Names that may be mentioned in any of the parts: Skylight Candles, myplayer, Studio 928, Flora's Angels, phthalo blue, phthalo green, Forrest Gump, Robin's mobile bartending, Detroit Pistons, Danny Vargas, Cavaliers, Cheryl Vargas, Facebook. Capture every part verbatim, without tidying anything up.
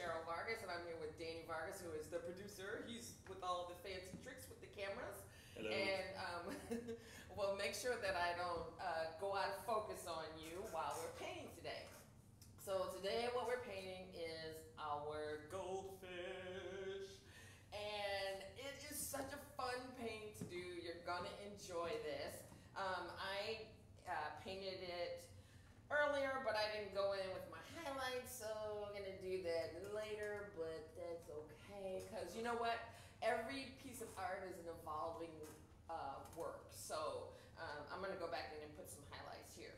Cheryl Vargas, and I'm here with Danny Vargas, who is the producer. He's with all the fancy tricks with the cameras. Hello. And um, well, make sure that I don't uh, go out of focus on you while we're painting today. So today what we're painting is our goldfish. And it is such a fun paint to do. You're gonna enjoy this. Um, I uh, painted it earlier, but I didn't go in with my highlights, so I'm gonna do that later, but that's okay, because you know what? Every piece of art is an evolving uh, work. So um, I'm gonna go back in and put some highlights here.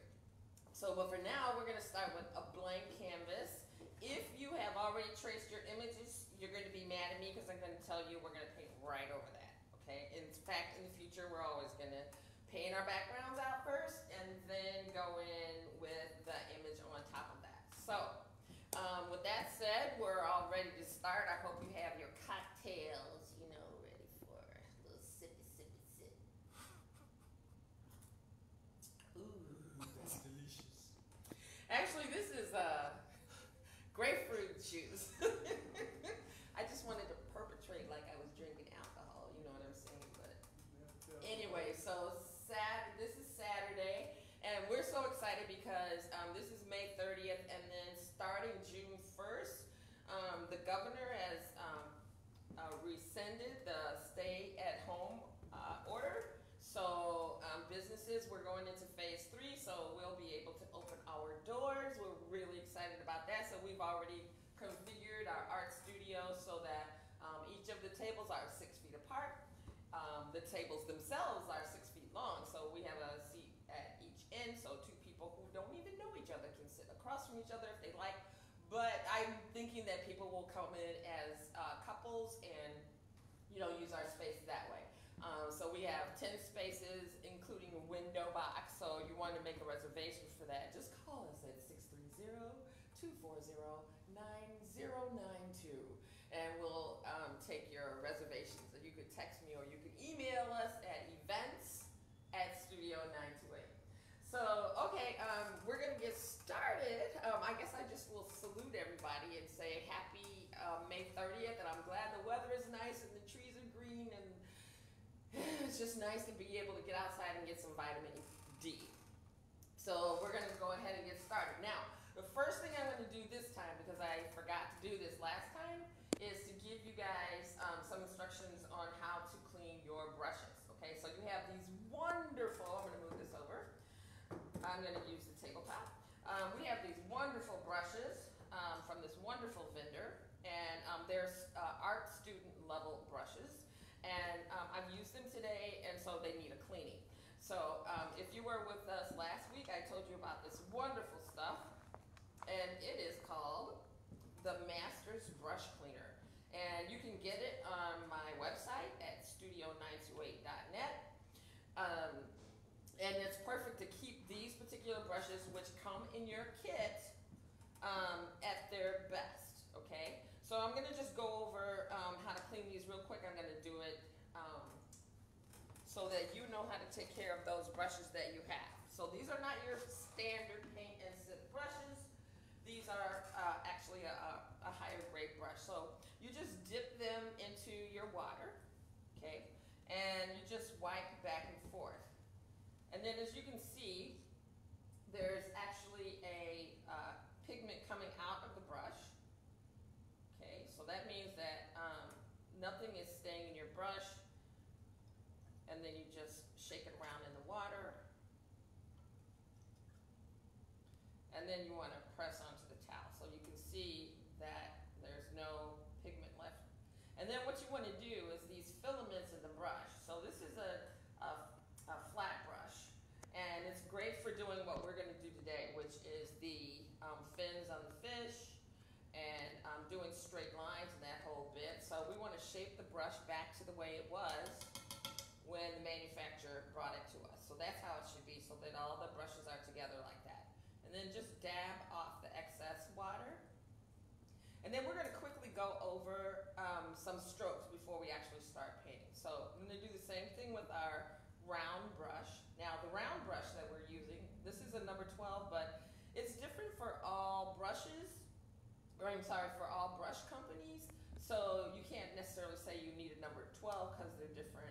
So, but for now, we're gonna start with a blank canvas. If you have already traced your images, you're gonna be mad at me because I'm gonna tell you we're gonna paint right over that, okay? In fact, in the future, we're always gonna paint our backgrounds out first and then go in with the image on top of that. So, um, with that said, we're all ready to start. I hope you have your cocktails, you know, ready for a little sippy, sippy, sip. Ooh, that's delicious. Actually, this is uh, grapefruit juice. I just wanted to perpetrate like I was drinking alcohol, you know what I'm saying? But anyway, so sad, this is Saturday, and we're so excited because um, this is May thirtieth, and then starting June first, um, the governor has um, uh, rescinded the stay-at-home uh, order. So um, businesses, we're going into phase three, so we'll be able to open our doors. We're really excited about that. So we've already configured our art studio so that um, each of the tables are six feet apart. Um, the tables themselves are six feet long, so we have a seat at each end, so two people who don't even know each other can sit across from each other if they like. But I'm thinking that people will come in as uh, couples and, you know, use our space that way. Um, so we have ten spaces, including a window box, so you want to make a reservation for that. Just call us at six three zero, two four zero, nine zero nine two, and we'll um, take your reservations. You could text me or you could email us at events at studio nine two eight. So, okay, um, we're going to get started. Um, I guess I just will salute everybody and say happy uh, May thirtieth, and I'm glad the weather is nice and the trees are green, and it's just nice to be able to get outside and get some vitamin D. So we're going to go ahead and get started. Now, the first thing I'm going to do this time, because I forgot to do this last time, is to give you guys um, some instructions on how to clean your brushes. Okay, so you have these wonderful, I'm going to move this over. I'm going to use the tabletop. Um, we have these wonderful brushes um, from this wonderful vendor, and um, they're uh, art student level brushes. And um, I've used them today, and so they need a cleaning. So um, if you were with us last week, I told you about this wonderful stuff, and it is called the Master's Brush Cleaner. And you can get it on my website at studio nine two eight dot net. Um, and it's perfect to keep these particular brushes, which come in your kit, um, at their best, okay? So I'm gonna just go over um, how to clean these real quick. I'm gonna do it um, so that you know how to take care of those brushes that you have. So these are not your standard paint and sip brushes. These are uh, actually a, a, a higher grade brush. So you just dip them into your water, okay? And you just wipe back and forth. And then as you can see, there's actually a uh, pigment coming out of the brush. Okay, so that means that um, nothing is staying in your brush, and then you just shake it around in the water, and then you want to press onto the towel. So you can see that there's no pigment left. And then what you want to do is these filaments in the brush. So this is a, a, a flat brush, and it's great for doing what we're going to do today, which is the um, fins on the fish, and um, doing straight lines and that whole bit. So we want to shape the brush back to the way it was when the manufacturer brought it to us. So that's how it should be, so that all the brushes are together like that. And then just dab off the excess water. And then we're going to quickly go over um, some strokes before we actually start painting. So I'm going to do the same thing with our round brush. Now the round brush that we're using, this is a number twelve, but it's different for all brushes. or I'm sorry, for all brush companies. So you can't necessarily say you need a number twelve because they're different.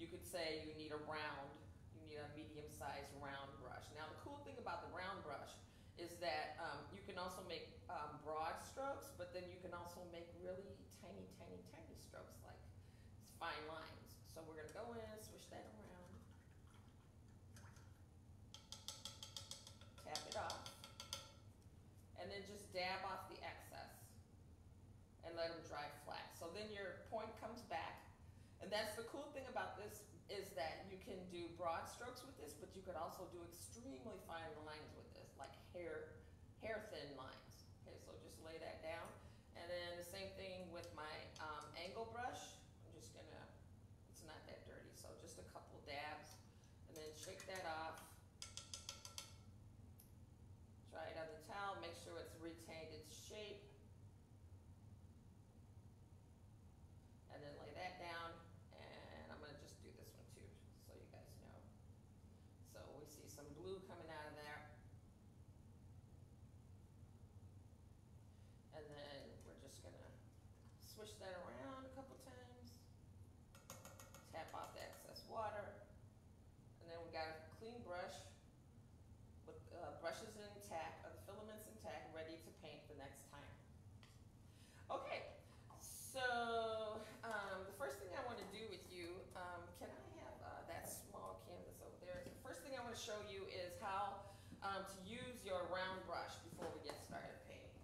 You could say you need a round, you need a medium-sized round brush. Now the cool thing about the round brush is that um, you can also make um, broad strokes, but then you can also make really tiny, tiny, tiny strokes like fine lines. So we're gonna go in, switch that around, tap it off, and then just dab off the excess and let them dry flat. So then your point comes back, and that's the cool thing about this, is that you can do broad strokes with this, but you could also do extremely fine lines with this, like hair, hair thin lines. Okay, so just lay that down. And then the same thing with my um, angle brush. I'm just gonna, it's not that dirty, so just a couple dabs, and then shake that off. Try it on the towel, make sure it's retained its shape. And then lay that down, and I'm gonna just do this one too, so you guys know. So we see some blue coming out of there. And then we're just gonna swish that around a couple times, tap off the excess water, and then we got a clean brush with uh, brushes intact, or the filaments intact, ready to paint the next time. Okay, so um, the first thing I want to do with you, um, can I have uh, that small canvas over there? The first thing I want to show you is how um, to use your round brush before we get started painting.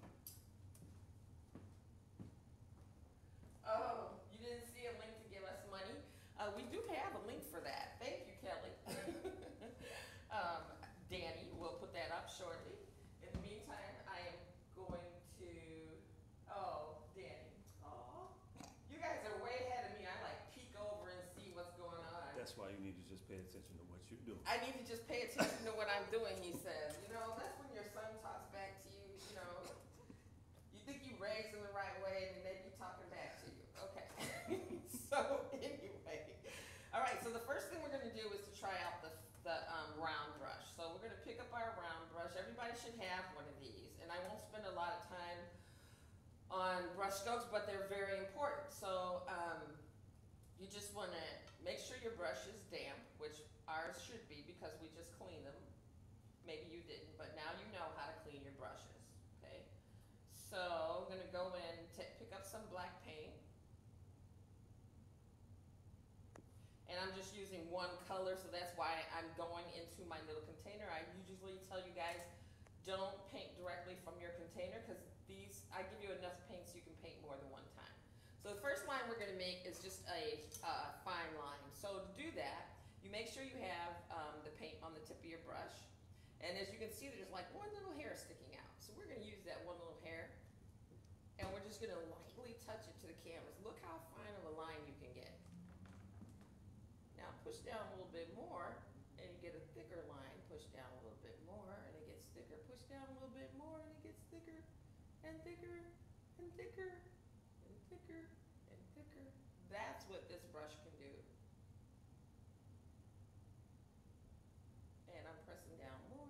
Oh, you didn't see a link to give us money? Uh, we do have a link for that. Thank you, Kelly. um, Danny will put that up shortly. In the meantime, I am going to, oh, Danny. Oh, you guys are way ahead of me. I like peek over and see what's going on. That's why you need to just pay attention to what you're doing. I need to just pay attention to what I'm doing, he says. You know, that's when your son talks back to you, you know. You think you raised them the right way, and then they be talking back to you. Okay. So anyway, all right. So the first thing we're going to do is to try out the the um, round brush. So we're going to pick up our round brush. Everybody should have one of these, and I won't spend a lot of time on brush strokes, but they're very important. So um, you just want to make sure your brush is damp, which ours should be because we just cleaned them. Maybe you didn't, but now you know how to clean your brushes. Okay. So I'm going to go in and pick up some black paint, and I'm just using one color, so that's why I'm going into my little container. I usually tell you guys, don't paint directly from your container, because these, I give you enough paint so you can paint more than one time. So the first line we're going to make is just a uh, fine line. So to do that, you make sure you have um, the paint on the tip of your brush. And as you can see, there's like one little hair sticking out. So we're going to use that one little hair, and we're just going to lightly touch it to the canvas. Look how fine of a line you can get. Now push down a little bit more, and you get a thicker line. Push down a little bit more, and it gets thicker. Push down a little bit more, and it gets thicker, and thicker, and thicker, and thicker, and thicker. That's what this brush can do. And I'm pressing down more.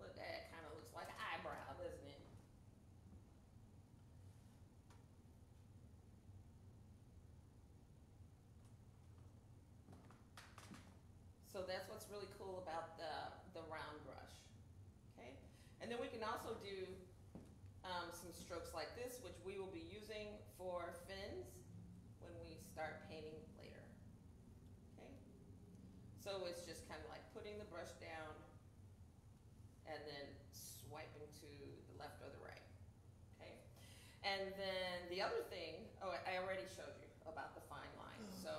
Look, that kind of looks like an eyebrow, doesn't it? So that's what's really cool about the, the round brush, okay? And then we can also do um, some strokes like this, which we will be using for fins when we start painting later, okay? So it's just kind of like putting the brush down and then swiping to the left or the right, okay? And then the other thing, oh, I already showed you about the fine line. So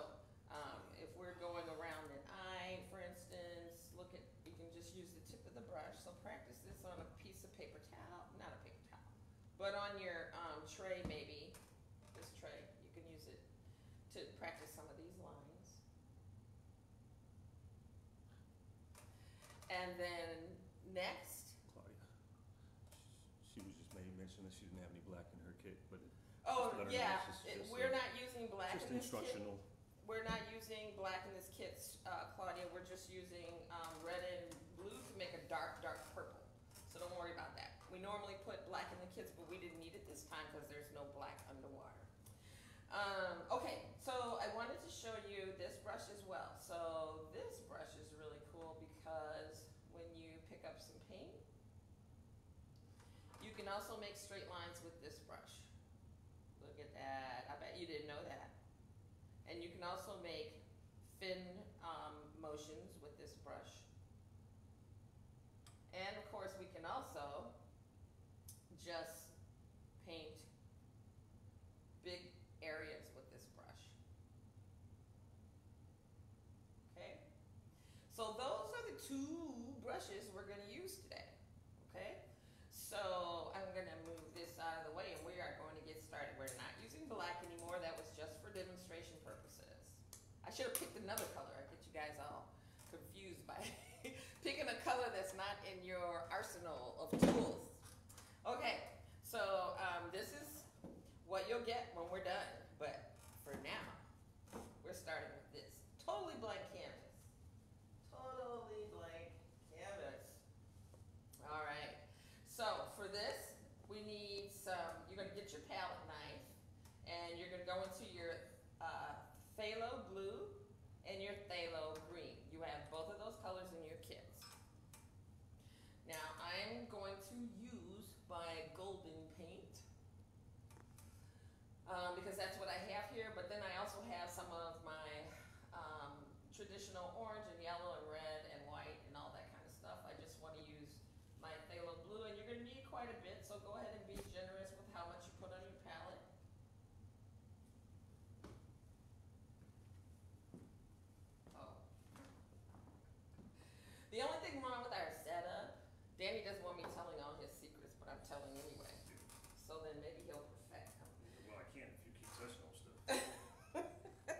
um, if we're going around an eye, for instance, look at, you can just use the tip of the brush. So practice this on a piece of paper towel, not a paper towel, but on your um, tray maybe, this tray, you can use it to practice some of these lines. And then next, Claudia. She was just made mention that she didn't have any black in her kit, but oh yeah, just, just, we're uh, not using black. Just in this instructional. Kit. We're not using black in this kit, uh, Claudia. We're just using um, red and blue to make a dark, dark purple. So don't worry about that. We normally put black in the kits, but we didn't need it this time because there's no black underwater. Um, okay, so I wanted to show you this brush as well. So this brush is really cool because when you pick up some paint, you can also make straight lines with this brush. Look at that. I bet you didn't know that. And you can also make fin um, motions with this brush. And of course, we can also just paint big areas with this brush. Okay? So those are the two brushes we're going to use today. Okay? So I'm going to move this out of the way and we are going to get started. We're not using black anymore. That was just for demonstration purposes. I should have picked another color. I get you guys all confused by picking a color that's not in your arsenal of tools. Okay, so um, this is what you'll get when we're done. But for now, we're starting with this. Totally blank canvas. Totally blank canvas. All right. So for this, we need some, you're going to get your palette knife and you're going to go into your uh, phthalo blue and your phthalo green. You have both of those colors in your kits. Now I'm going to use my golden paint um, because that's what I have here, but then I also have some of my um, traditional orange and yellow and red and white and all that kind of stuff. I just want to use my phthalo blue, and you're going to need quite a bit, so go ahead and be generous with how much you put on your palette. Oh. The only thing wrong with our setup, Danny doesn't want me telling all his secrets, but I'm telling anyway. So then maybe he'll perfect them. Well, I can't if you keep touching on stuff.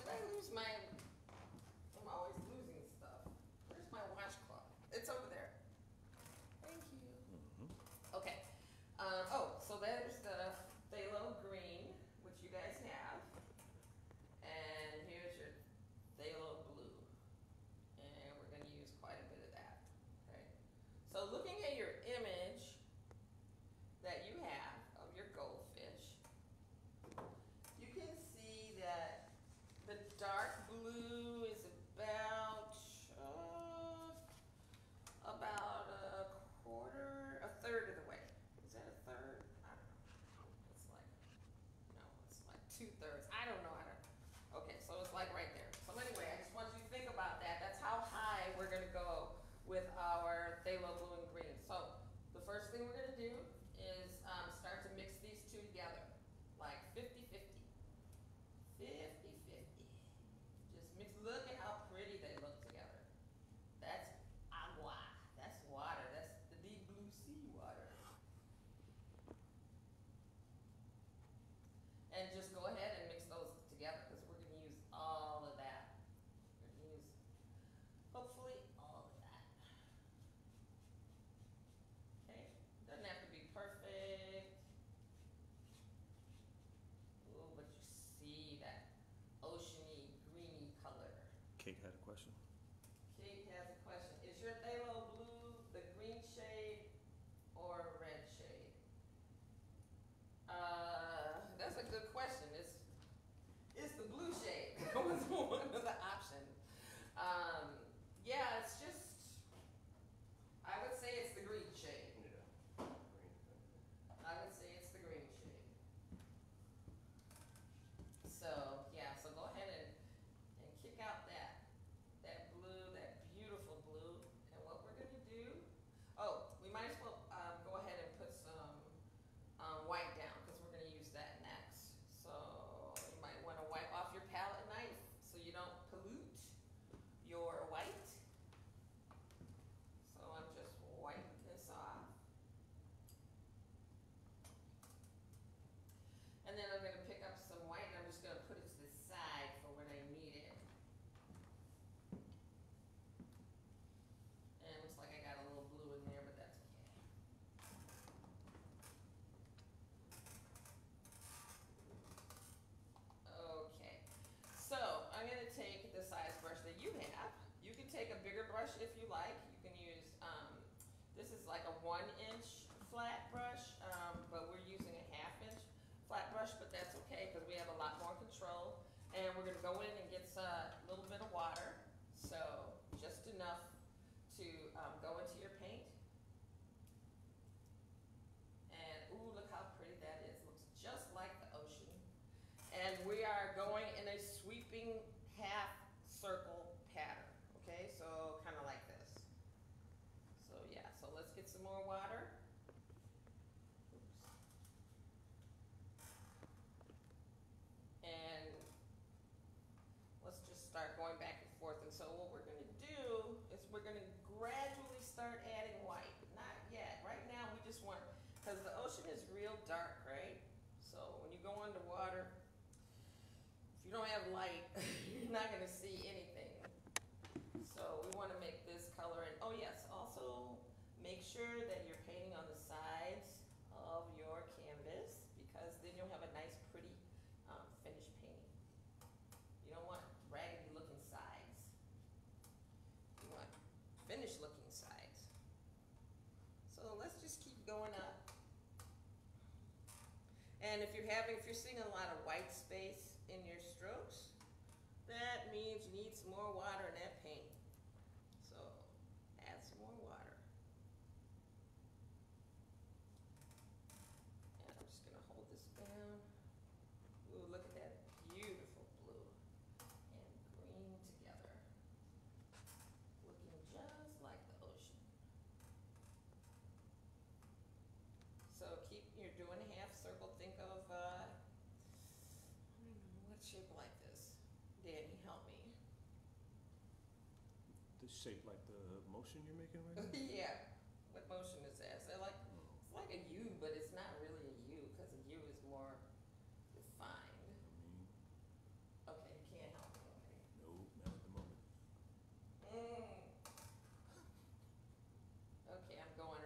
Did I lose my... I'm always losing stuff. Where's my washcloth? It's over there. Thank you. Mm-hmm. Okay. Um, oh, so there's the phthalo green, which you guys have. And here's your phthalo blue. And we're going to use quite a bit of that. Okay. So looking at your image that you have of your goldfish, you can see that the dark blue is about, uh, about a quarter, a third of the way. Is that a third? I don't know. It's like, no, it's like two thirds. I don't know. I don't. Okay, so it's like right there. So anyway, I just want you to think about that. That's how high we're going to go with our phthalo blue and green. So the first thing we're going to do is um, start to mix these two together, like fifty fifty. fifty fifty. Just mix. Look at how pretty they look together. That's agua. That's water. That's the deep blue sea water. And just go ahead and mix those together because we're going to use all of that. We're going to use, hopefully, all of that. Okay? Doesn't have to be perfect. Oh, but you see that oceany, greeny color. Kate had a question. Kate has a question. Is your phthalo blue the green shade or red shade? Uh, that's a good question. It's it's the blue shade. That was one of the options. Um, yeah, it's just. I would say it's the green shade. Yeah. I would say it's the green shade. So yeah, so go ahead and and kick out that. That blue, that beautiful blue. And what we're going to do, oh, we might as well um, go ahead and put some um, white down because we're going to use that next. So you might want to wipe off your palette knife so you don't pollute your white. So I'm just wiping this off. And then I'm going to pick up some white and I'm just going to put it to the side for when I need it. And it looks like I got a little blue in there, but that's okay. Okay, so I'm going to take the size brush that you have. You can take a bigger brush if you like. You can use, um, this is like a one inch flat brush, um, but we're using a half inch flat brush, but that's okay because we have a lot more control. And we're going to go in and get a little bit of water, so just enough to um, go into your paint. And ooh, look how pretty that is. Looks just like the ocean. And we are going in a sweeping half circle pattern. Okay, so kind of like this. So yeah, so let's get some more water. Oops. And let's just start going back and forth. And so what we're going to do is we're going to gradually start adding white. Not yet. Right now we just want, because the ocean is real dark, right? So when you go underwater, if you don't have light, you're not going to see anything. So we want to make this color. And oh yes, also make sure that you're painting on the sides of your canvas, because then you'll have a nice, pretty um, finished painting. You don't want raggedy looking sides. You want finished looking sides. So let's just keep going up. And if you're having, if you're seeing a lot of white space in your strokes, that means you need some more water in that paint. So add some more water. And I'm just gonna hold this down. Ooh, look at that beautiful blue and green together. Looking just like the ocean. So keep, you're doing a half circle. Think of, uh, I don't know, what shape like this? Danny, help me. The shape like the motion you're making right now? Yeah. What motion is that? So like, it's like a U, but it's not really a U, because a U is more defined. I mean, okay, you can't help me. No, not at the moment. Mm. Okay, I'm going,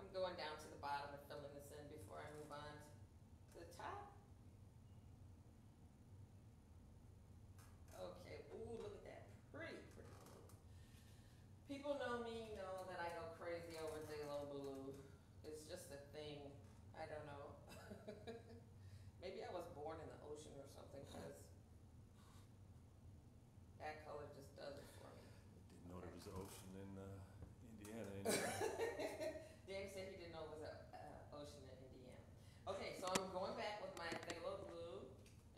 I'm going down to the bottom and filling this in before I move on to the top. Okay, ooh, look at that. Pretty, pretty blue. People know me, know that I go crazy over phthalo blue. It's just a thing. I don't know. Maybe I was born in the ocean or something, because that color just does it for me. I didn't know okay. there was an ocean in uh, Indiana. Indiana. Danny said he didn't know it was an uh, ocean in Indiana. Okay, so I'm going back with my phthalo blue,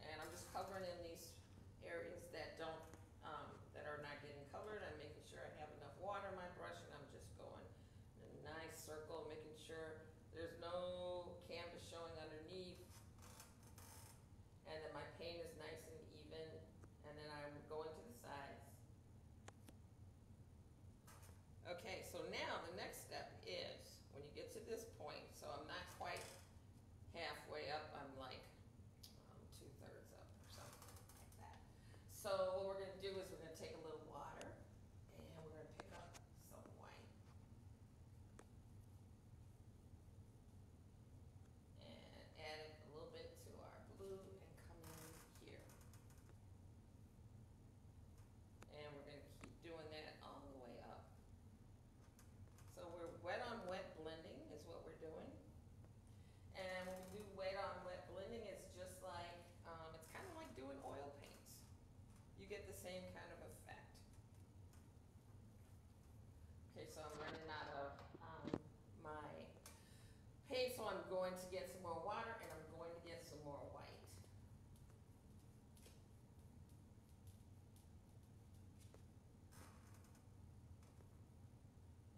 and I'm just covering in these areas that don't, um, that are not getting covered. I'm making sure I have enough water in my brush, and I'm just going in a nice circle, making sure there's no canvas showing underneath, and that my paint is nice and even, and then I'm going to the sides. Okay, so now the next step is, when you get to this point, so I'm not quite halfway up, I'm like um, two thirds up or something. So what we're going to do is we're going to take a little water, and we're going to pick up some white. And add it a little bit to our blue and come in here. And we're going to keep doing that all the way up. So we're wet on wet blending is what we're doing. And when we do wet on wet blending, it's just like, um, it's kind of like doing oil paints. You get the same kind of effect. Okay, so I'm running out of um, my paint, so I'm going to get some more water, and I'm going to get some more white.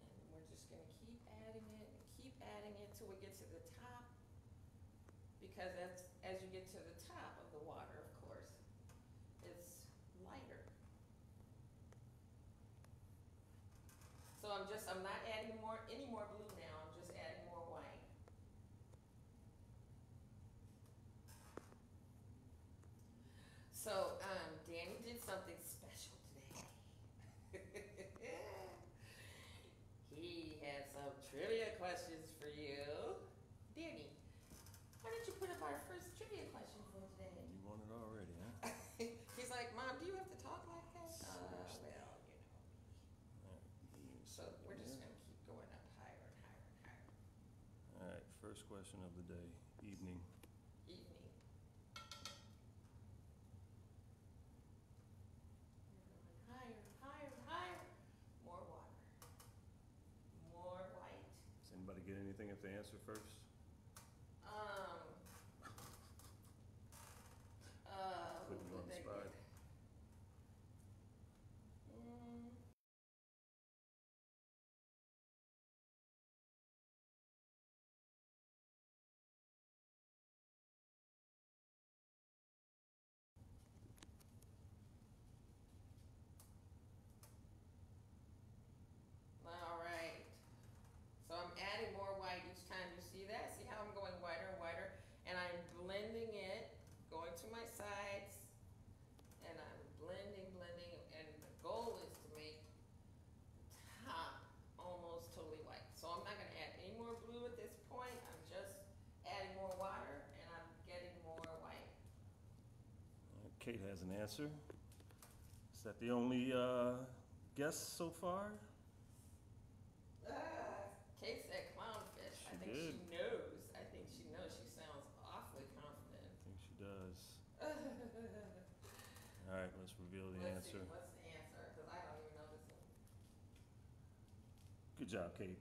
And we're just gonna keep adding it, and keep adding it till we get to the top, because as, as you get to the top of the water, of course, it's lighter. So I'm just, I'm not adding more, any more blue now, I'm just adding more white. So um, Danny did something special today. He had some trivia questions for you. Danny, why did you put up our first trivia question for today? You want it already, huh? He's like, Mom, do you have to talk like that? Uh, well, you know. So we're just going to keep going up higher and higher and higher. All first question of the day, evening. Evening. Higher, higher, higher. More water. More white. Does anybody get anything if they answer first? Um. Uh, Put them on the spot. Mm. All right, so I'm adding more white each time. You see that? See how I'm going whiter and whiter, and I'm blending it, going to my sides, and I'm blending, blending, and the goal is to make the top almost totally white. So I'm not gonna add any more blue at this point. I'm just adding more water, and I'm getting more white. Kate has an answer. Is that the only uh, guess so far? Uh, Kate said clownfish. She I think did. She knows. I think she knows. She sounds awfully confident. I think she does. All right, let's reveal the let's answer. See, what's the answer? Because I don't even know this one. Good job, Kate.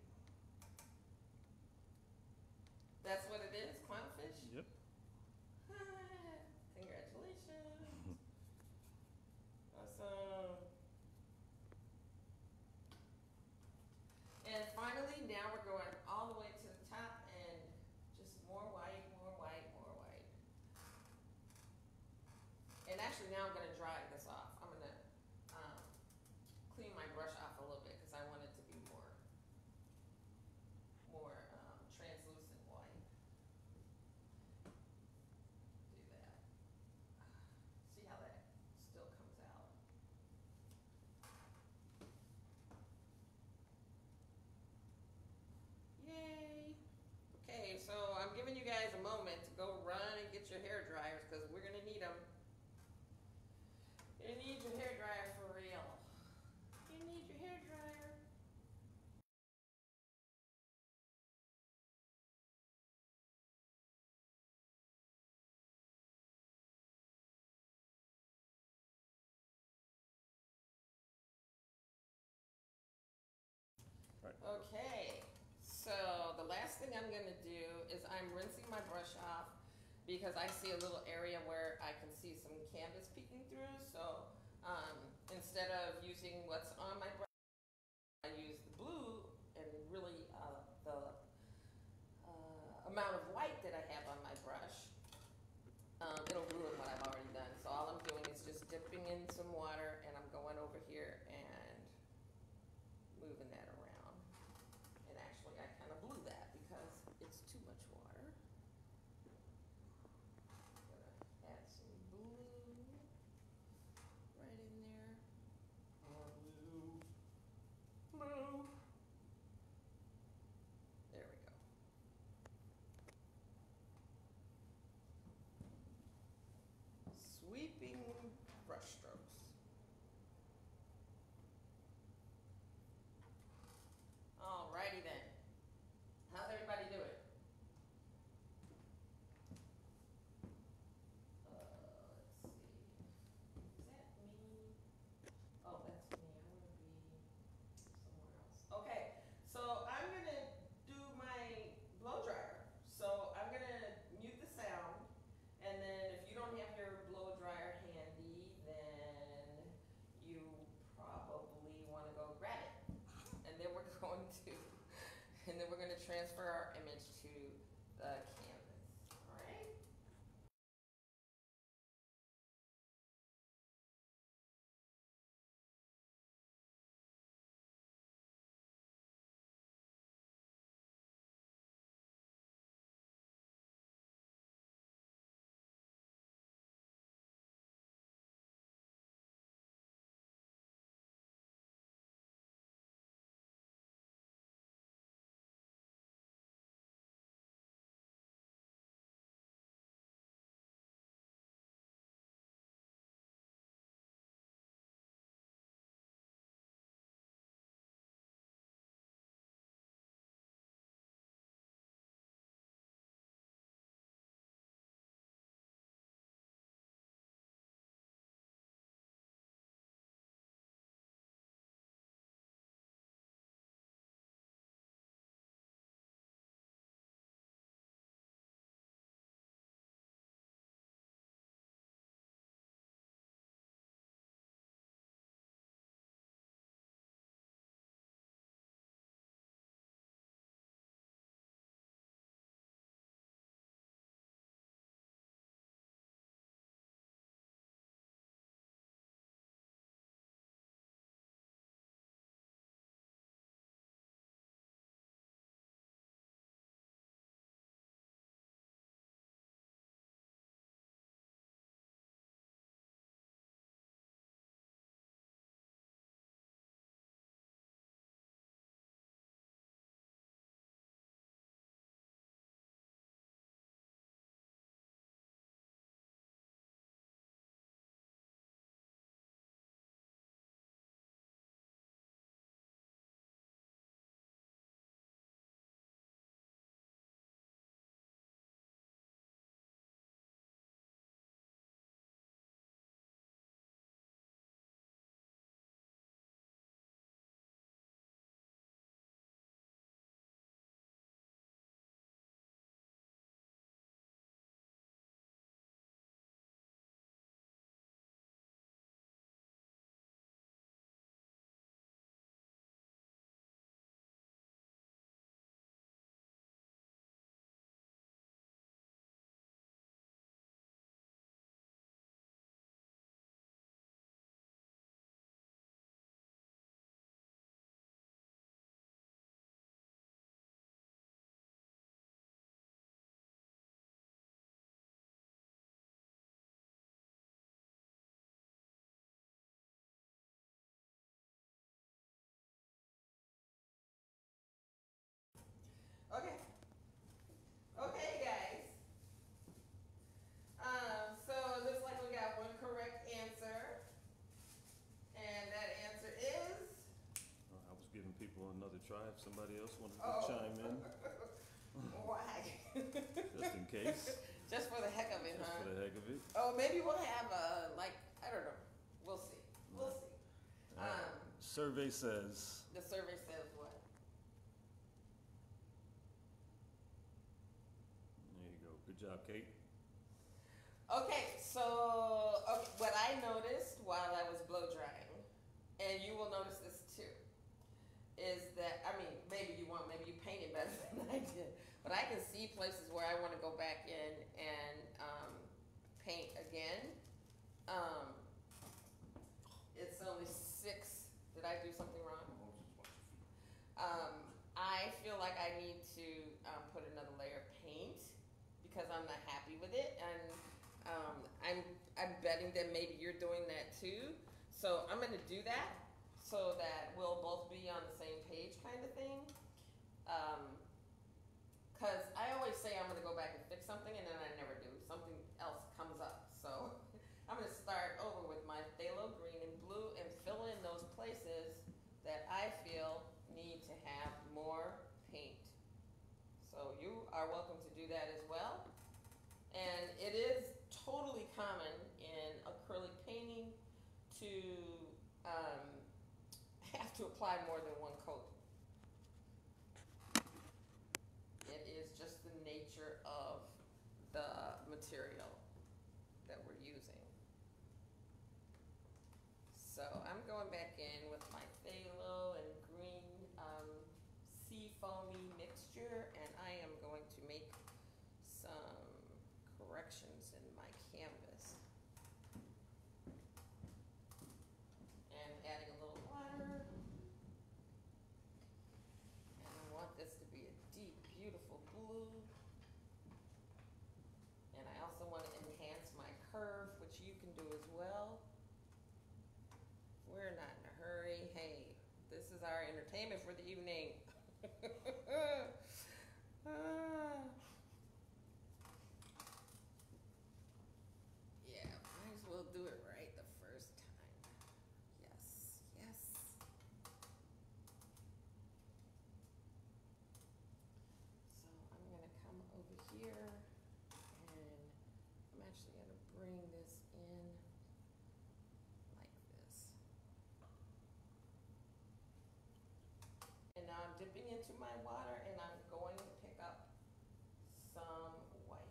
That's what it is, clownfish? Yep. Congratulations. Awesome. And finally, now we're going all the way to the top and just more white, more white, more white. And actually now I'm gonna dry this off. I'm gonna um, clean my brush off a little bit because I want it to be more, more um, translucent white. Do that. See how that still comes out. Yay! Okay, so I'm giving you guys a moment to go run and get your hair dryers because we're gonna need them. You need your hair dryer for real. You need your hair dryer. Right. Okay. So the last thing I'm gonna do is I'm rinsing my brush off because I see a little area where I can see some canvas peeking through. So um, instead of using what's on my brush, I use the blue and really uh, the uh, amount of white that I have on my brush. Um, it'll ruin what I've already done. So all I'm doing is just dipping in some water and I'm going over here and moving that around. And actually, I kind of blew that because it's too much water. I'm gonna add some blue right in there. More blue. Blue. There we go. Sweeping brush strokes. Alrighty then. How's everybody doing? Uh, let's see. Is that me? Oh, that's me. I'm going to be somewhere else. Okay, so I'm going to do my blow dryer. So I'm going to mute the sound. And then if you don't have your blow dryer handy, then you probably want to go grab it. And then we're going to, and then we're going to transfer our image to the canvas. All right. another try if somebody else wanted to oh. chime in. Why? Just in case. Just for the heck of it, Just huh? Just for the heck of it. Oh, maybe we'll have a, like, I don't know. We'll see. We'll see. Right. Um, survey says. The survey says what? There you go. Good job, Kate. Okay, so okay, what I noticed while I was blow drying, and you will notice this too, is that, I mean, maybe you won't, maybe you painted better than I did, but I can see places where I want to go back in and um, paint again. Um, it's only six. Did I do something wrong? Um, I feel like I need to um, put another layer of paint because I'm not happy with it, and um, I'm, I'm betting that maybe you're doing that too. So I'm gonna do that, so that we'll both be on the same page kind of thing. Um, Cause I always say I'm gonna go back and fix something and then I never do. Something else comes up. So I'm gonna start over with my phthalo green and blue and fill in those places that I feel need to have more paint. So you are welcome to do that as well. And it is totally common in acrylic painting to um, have to apply more than one coat. It is just the nature of the material that we're using. So I'm going back in with my phthalo and green um, sea foamy mixture, and I am going to make some corrections in my canvas. And adding a little water. And I want this to be a deep, beautiful blue. And I also want to enhance my curve, which you can do as well. We're not in a hurry. Hey, this is our entertainment for the evening. ah. Yeah, might as well do it right the first time. Yes. So I'm going to come over here and I'm actually going to bring this in like this. And now I'm dipping into my water and I'm going to pick up some white.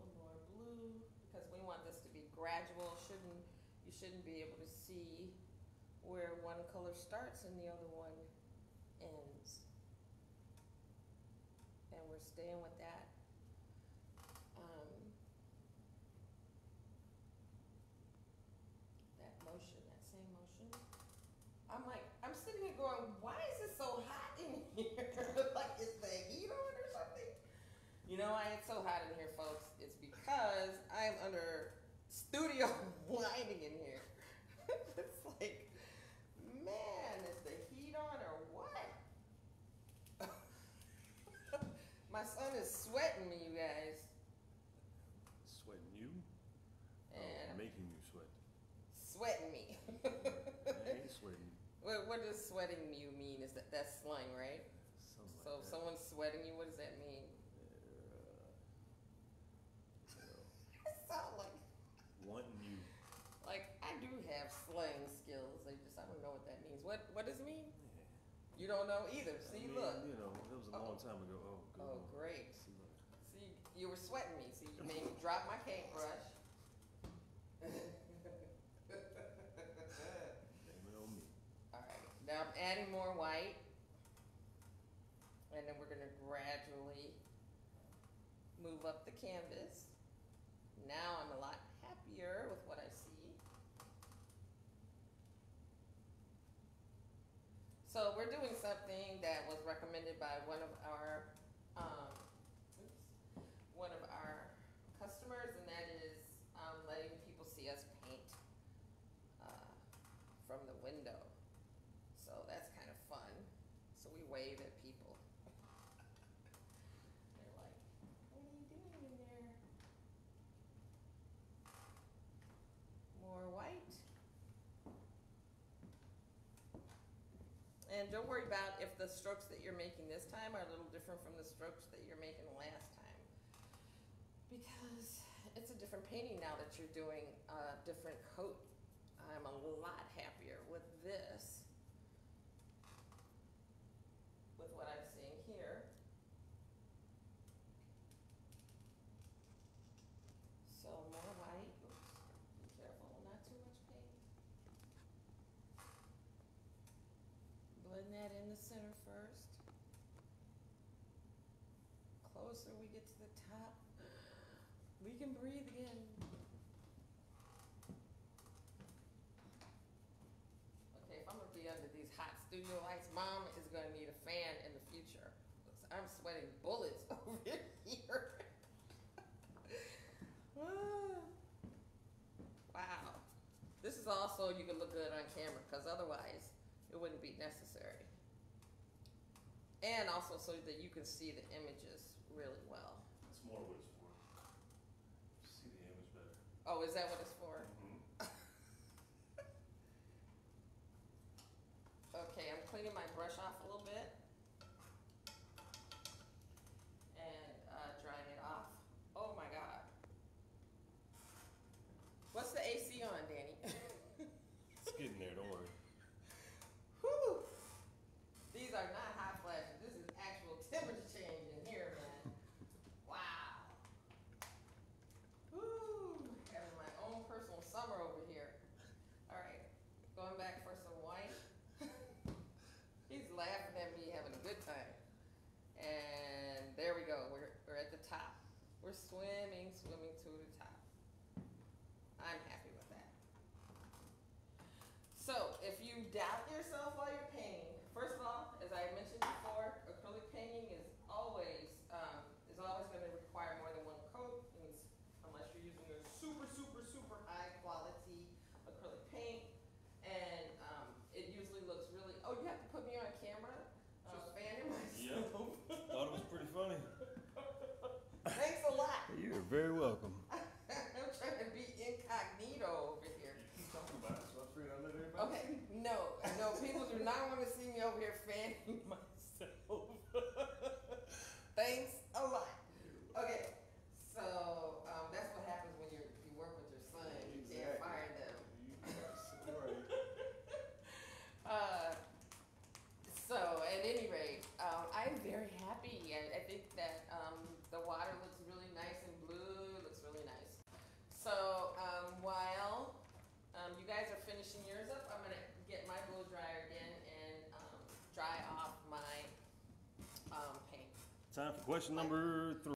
Blue, because we want this to be gradual. Shouldn't you shouldn't be able to see where one color starts and the other one ends. And we're staying with that. Um, that motion, that same motion. I'm like, I'm sitting here going, why is it so hot in here? Like, is the heat on or something? You know why it's so hot in here, folks? It's because I'm under studio lighting in here. It's like, man, is the heat on or what? My son is sweating me, you guys. Sweating you? And oh, making you sweat. Sweating me. I ain't sweating. What, what does sweating you mean? Is that that's slang, right? Something so like if that. Someone's sweating you, what does that mean? Sound like wanting you. Like I do have slang skills. I just I don't know what that means. What what does it mean? Yeah. You don't know either. See, I mean, look. You know, it was a long oh. time ago. Oh, good. Oh, great. See, See, you were sweating me. See, you made me drop my paintbrush. All right. Now I'm adding more white, and then we're gonna gradually move up the canvas. Now I'm a lot happier with what I see. So we're doing something that was recommended by one of our um, oops, one of our customers, and that is um, letting people see us paint uh, from the window. So that's kind of fun. So we wave at people. They're like, "What are you doing in there?" And don't worry about if the strokes that you're making this time are a little different from the strokes that you're making last time, because it's a different painting now that you're doing a different coat. I'm a lot happier with this, with what I'm seeing here. So more white. Oops, be careful, not too much paint. Blend that in the center first. Closer we get to the top, we can breathe again. Okay, if I'm gonna be under these hot studio lights, Mom is gonna need a fan in the future. I'm sweating bullets over here. Wow. This is also, you can look good on camera, because otherwise, it wouldn't be necessary. And also so that you can see the images really well. That's more what it's for. See the image better. Oh, is that what it's for? Mm-hmm. Okay, I'm cleaning my brush off a little bit and uh, drying it off. Oh my God. What's the A C on, Danny? It's getting there, don't worry. Whew. These are not hot flashes. This is actual temperature change in here, man. Wow. Woo. Having my own personal summer over here. All right, going back for some white. He's laughing at me, having a good time. And there we go. We're, we're at the top. We're swimming, swimming to the top. I'm happy with that. So, if you doubt yourself while you're painting, first of all, as I mentioned before, acrylic painting is always um, is always going to require more than one coat, unless you're using a super, super, super high quality acrylic paint. And um, it usually looks really. Oh, you have to put me on camera. Just uh, fanning myself. Yeah, thought it was pretty funny. Thanks a lot. You're very welcome. I'm trying to be incognito over here. You keep talking about it, so I figured I'd let everybody okay. See. No, no, people do not want to see me over here fanning myself. Thanks a lot. Okay, so um, that's what happens when you you work with your son. You exactly. Can't fire them. You uh, So, at any rate, um, I'm very happy, and I think that um, the water looks really nice and blue. It looks really nice. So, um, while um, you guys are finishing yours up, I'm going to get my blow dryer again and um, dry off my um, paint. Time for question number three.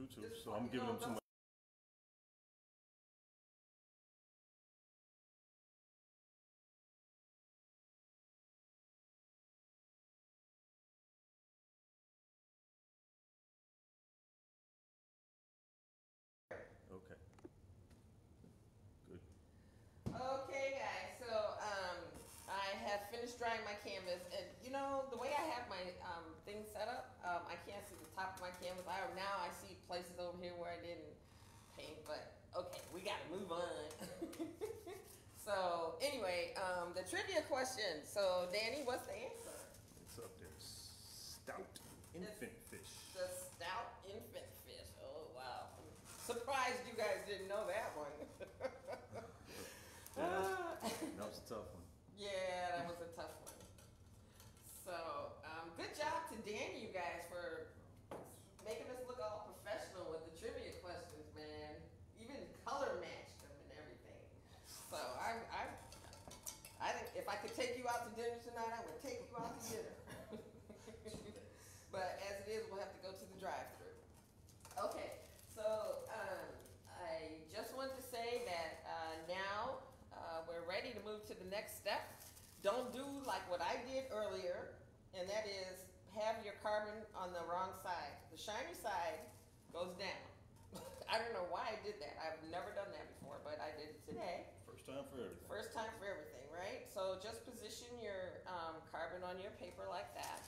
YouTube, so I'm giving them too much. Okay. Good. Okay, guys. So um, I have finished drying my canvas, and you know the way I have my um, thing set up, um, I can't see the top of my canvas. I now I see places over here where I didn't paint, but okay, we gotta move on. So anyway, um, the trivia question. So Danny, what's the answer? It's up there. Stout. Infant it's fish. The stout infant fish. Oh, wow. Surprised you guys didn't know that one. Yeah, that, was, that was a tough one. Yeah, that was a tough one. So, um, good job to Danny, you guys, for making us look all professional with the trivia questions, man. Even color matched them and everything. So, I, I, I think if I could take you out to dinner tonight, I would take you out to dinner. But as it is, we'll have to go to the drive-thru. Okay, so um, I just wanted to say that uh, now uh, we're ready to move to the next step. Don't do like what I did earlier, and that is have your carbon on the wrong side. The shiny side goes down. I don't know why I did that. I've never done that before, but I did it today. First time for everything. First time for everything, right? So just position your um, carbon on your paper like that.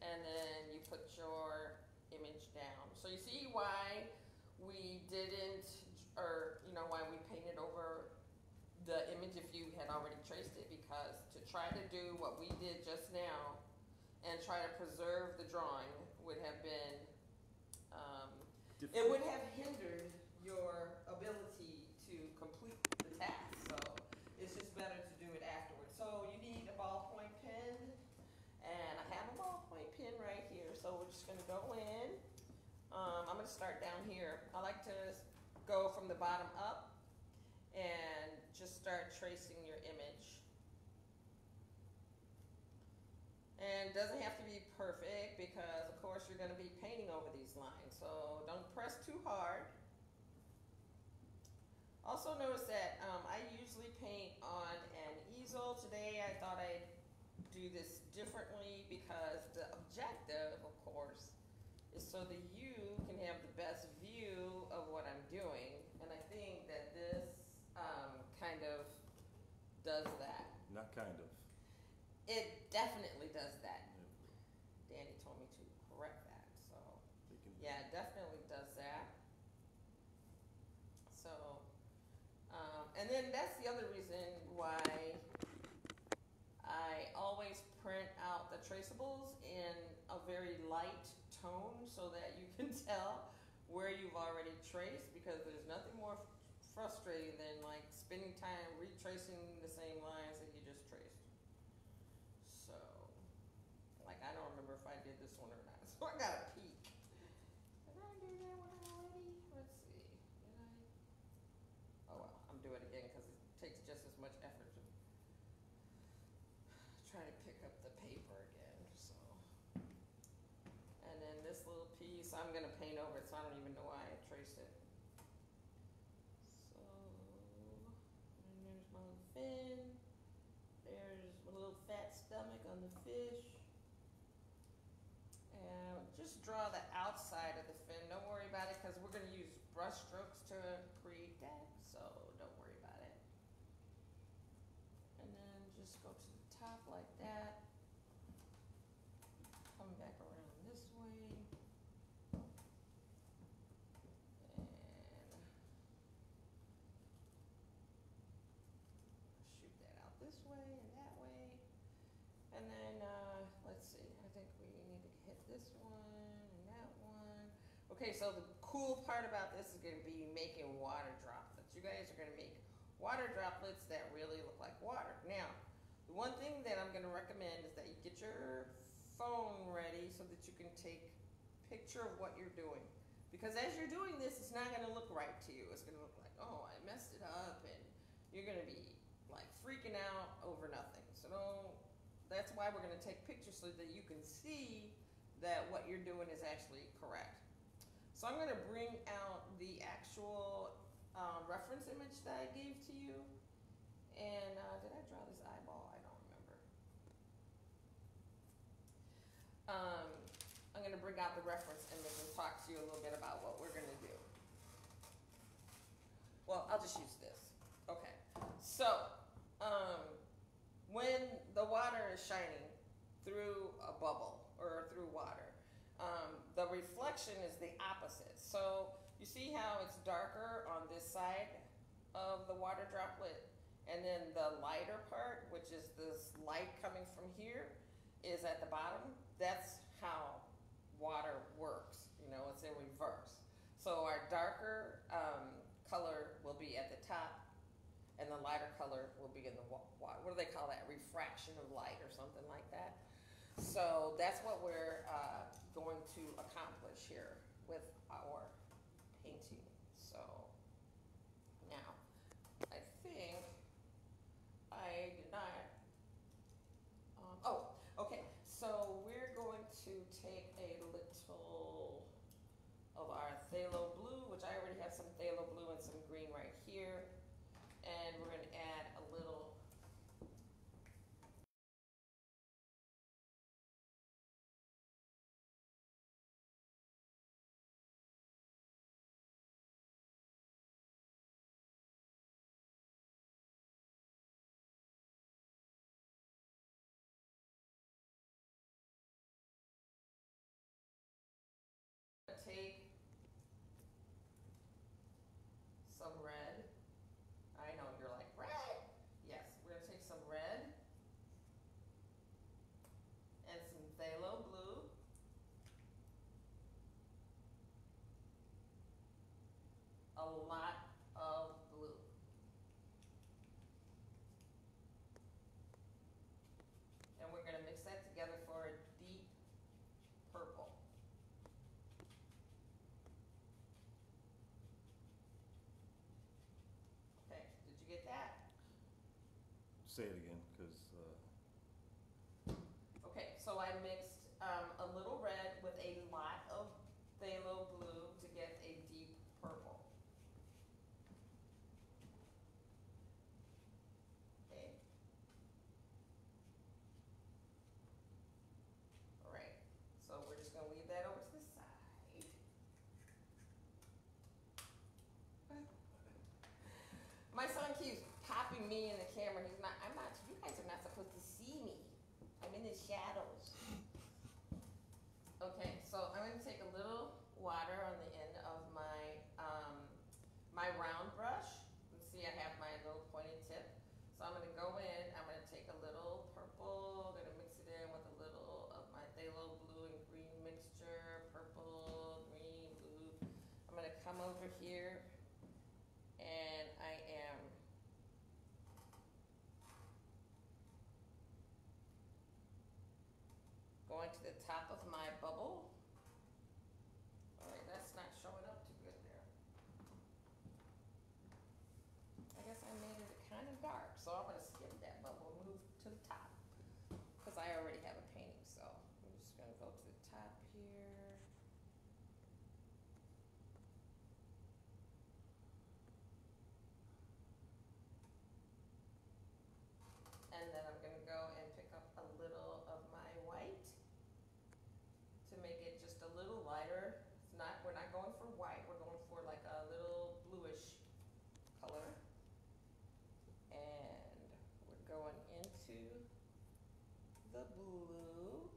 And then you put your image down. So you see why we didn't, or you know why we painted over the image if you had already traced it, because to try to do what we did just now and try to preserve the drawing would have been, um, it would have hindered your ability to complete the task. So it's just better to do it afterwards. So you need a ballpoint pen. And I have a ballpoint pen right here, so we're just going to go in. Um, I'm going to start down here. I like to go from the bottom up and just start tracing your image. And it doesn't have to be perfect because, of course, you're going to be painting over these lines, so don't press too hard. Also notice that um, I usually paint on an easel. Today I thought I'd do this differently because the objective, of course, is so that you can have the best view of what I'm doing, and I think that this um, kind of does that. Not kind of. It definitely does that. Yeah. Danny told me to correct that, so yeah, it definitely does that. So, um, and then that's the other reason why I always print out the traceables in a very light tone so that you can tell where you've already traced, because there's nothing more frustrating than like spending time retracing the same lines that you just traced. So, like I don't remember if I did this one or not, so I got a peek. Did I do that one already? Let's see, did I? Oh well, I'm doing it again because it takes just as much effort to try to pick up the paper again. So, and then this little piece, I'm gonna paint over it, so I don't even know why I traced it. So, and there's my little fin. There's my little fat stomach on the fish. And just draw the outside of the fin. Don't worry about it, because we're gonna use brush strokes to create that, so don't worry about it. And then just go to the top like that. Come back around this way. And shoot that out this way and that way. And then, uh, let's see, I think we need to hit this one and that one. Okay, so the cool part about this is gonna be making water droplets. You guys are gonna make water droplets that really look like water. Now, the one thing that I'm gonna recommend is that you get your phone ready so that you can take a picture of what you're doing. Because as you're doing this, it's not gonna look right to you. It's gonna look like, oh, I messed it up, and you're gonna be like freaking out over nothing. So don't, that's why we're gonna take pictures so that you can see that what you're doing is actually correct. So I'm going to bring out the actual um, reference image that I gave to you. And uh, did I draw this eyeball? I don't remember. Um, I'm going to bring out the reference image and talk to you a little bit about what we're going to do. Well, I'll just use this. Okay. So um, when the water is shining through a bubble or through water, um, the reflection is the opposite. So you see how it's darker on this side of the water droplet, and then the lighter part, which is this light coming from here, is at the bottom. That's how water works. You know, it's in reverse. So our darker um, color will be at the top, and the lighter color will be in the water. What do they call that? Refraction of light or something like that. So that's what we're uh, going to accomplish here with our painting. So now, I think I did not. Um, oh, okay. So we're going to take a little of our phthalo blue, which I already have some phthalo blue and some green right here. And we're going to add a little take some red. I know you're like red. Yes, we're gonna take some red and some phthalo blue. A lot of blue. And we're gonna mix that together for a deep purple. Get that? Say it again, because. Uh... Okay, so I mixed um, a little red with a lot of phthalo blue to get a deep purple. Okay. All right, so we're just going to leave that over to the side. My son keeps popping me in the camera. He's not, I'm not, you guys are not supposed to see me. I'm in the shadows. Okay, so I'm gonna take a little water on the end of my, um, my round brush. And see, I have my little pointed tip. So I'm gonna go in, I'm gonna take a little purple, I'm gonna mix it in with a little of my phthalo blue and green mixture, purple, green, blue. I'm gonna come over here. And I am going to the top of my bubble. All right, that's not showing up too good there. I guess I made it kind of dark, so I'm going to skip that bubble and move to the top because I already have a painting, so I'm just going to go to the top here. And then I'm going to go and pick up a little of my white to make it just a little lighter. It's not, we're not going for white, we're going for like a little bluish color. And we're going into the blue.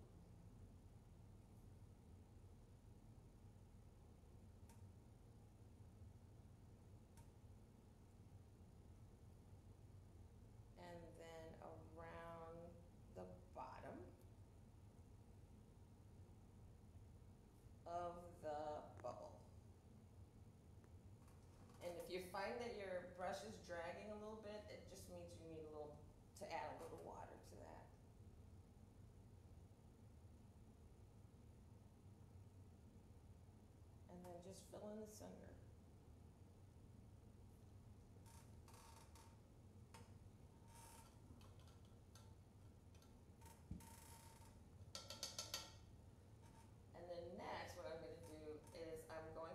And then around the bottom of the bubble. And if you find that your brush is dragging a little bit, it just means you need a little to add a little water to that. And then just fill in the center. Next, what I'm going to do is I'm going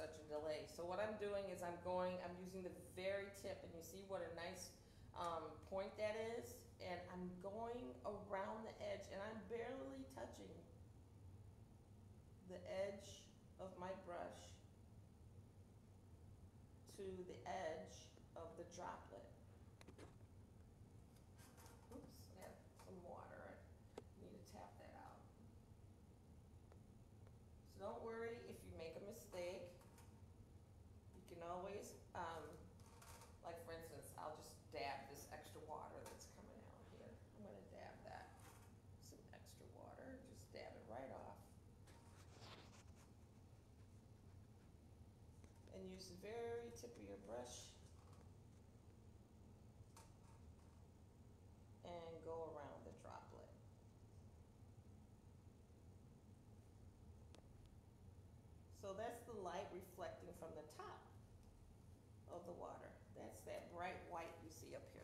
such a delay. So what I'm doing is I'm going, I'm using the very tip, and you see what a nice um, point that is, and I'm going around the edge, and I'm barely touching the edge of my brush to the edge of the droplet. Oops, I have some water. I need to tap that out. So don't worry if you make a mistake. You can always, um, like for instance, I'll just dab this extra water that's coming out here. I'm gonna dab that, some extra water, just dab it right off. And use the very tip of your brush and go around the droplet. So that's the light reflecting from the top of the water. That's that bright white you see up here.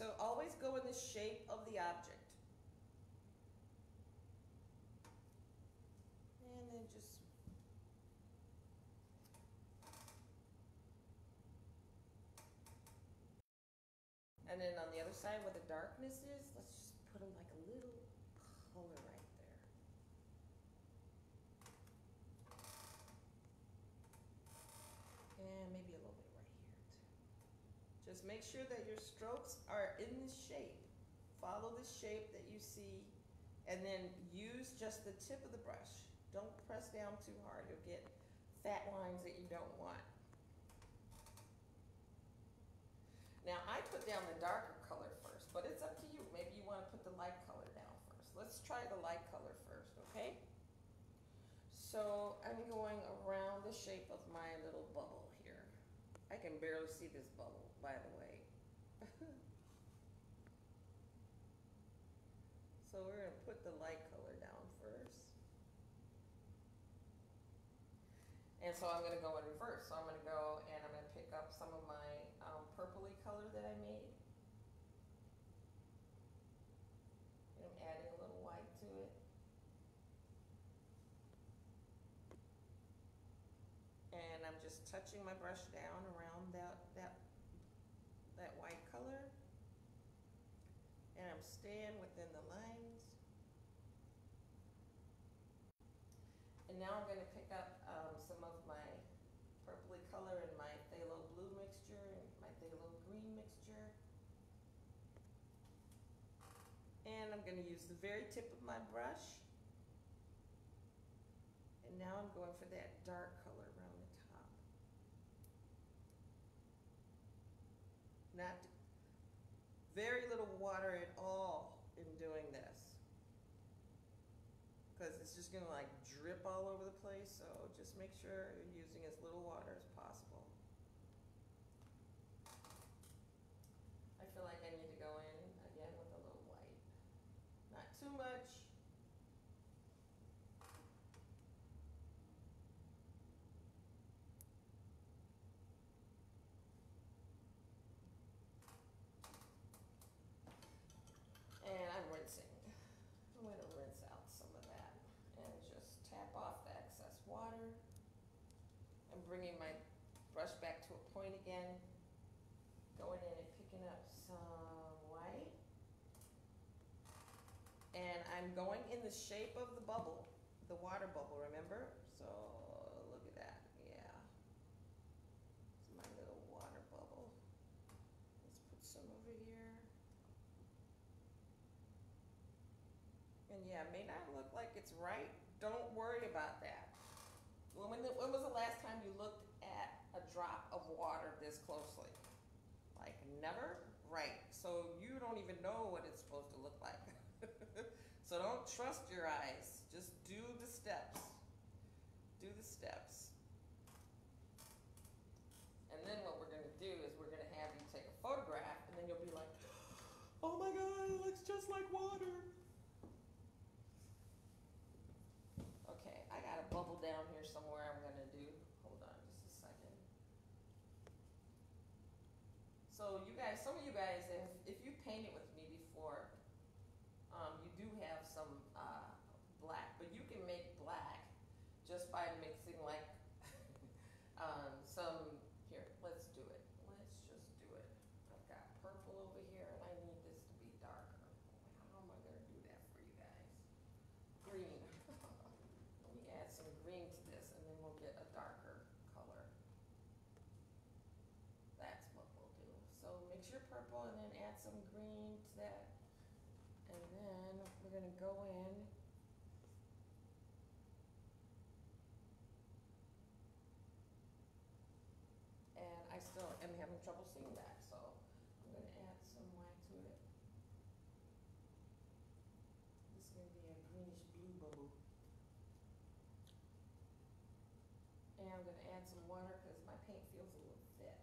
So always go in the shape of the object. And then just and then on the other side where the darkness is, let's just put in like a little color right there. And maybe a little bit. Just make sure that your strokes are in the shape. Follow the shape that you see, and then use just the tip of the brush. Don't press down too hard. You'll get fat lines that you don't want. Now, I put down the darker color first, but it's up to you. Maybe you want to put the light color down first. Let's try the light color first, okay? So I'm going around the shape of my little bubble here. I can barely see this bubble, by the way. So we're going to put the light color down first. And so I'm going to go in reverse. So I'm going to go and I'm going to pick up some of my um, purpley color that I made. And I'm adding a little white to it. And I'm just touching my brush down around that, that, that white color. And I'm staying within the lines. And now I'm going to pick up um, some of my purpley color in my phthalo blue mixture and my phthalo green mixture. And I'm going to use the very tip of my brush. And now I'm going for that dark color around the top. Not very little water at all in doing this, because it's just going to like drip all over the place. So just make sure you're using as little water as possible. I feel like I need to go in again with a little white. Not too much. And I'm rinsing. I'm going to rinse out some of that and just tap off the excess water. I'm bringing my brush back to a point again, going in and picking up some white. And I'm going in the shape of the bubble, the water bubble, remember? So look at that, yeah. It's my little water bubble. Let's put some over here. And yeah, it may not look like it's right. Don't worry about that. When, the, when was the last time you looked at a drop of water this closely? Like never? Right. So you don't even know what it's supposed to look like. So don't trust your eyes. Just do the steps. Do the steps. And then what we're going to do is we're going to have smells like water. Okay, I got a bubble down here somewhere I'm gonna do. Hold on just a second. So you guys, some of you guys, if, if you painted with me before, um, you do have some uh, black, but you can make black just by mixing like um, some, here, let's do it. Let's just do it. I've got purple over here and I need this to be darker. How am I gonna do that for you guys? Green. Let me add some green to this and then we'll get a darker color. That's what we'll do. So mix your purple and then add some green to that. And then we're gonna go in. And I still am having trouble seeing that, so I'm gonna add some white to it. This is gonna be a greenish blue bubble. And I'm gonna add some water because my paint feels a little thick.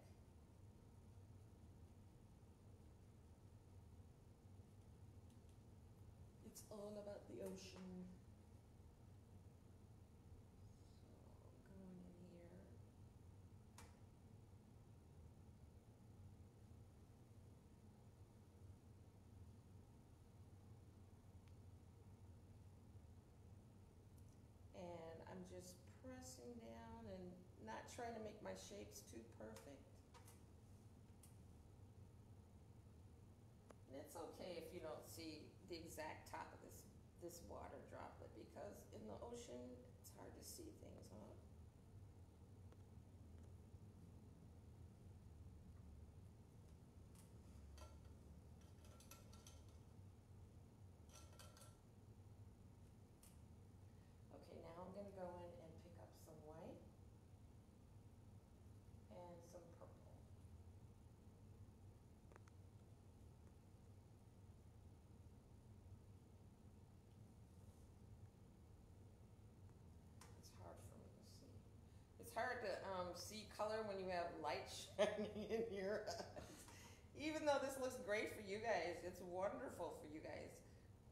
It's all about the ocean. So going in here. And I'm just pressing down and not trying to make my shapes too perfect. And it's okay if you don't see the exact top of this, this water droplet, because in the ocean, it's hard to see things, huh? Okay, now I'm gonna go in and pick up some white and some purple. It's hard to um, see color when you have light shining in your eyes. Even though this looks great for you guys, it's wonderful for you guys.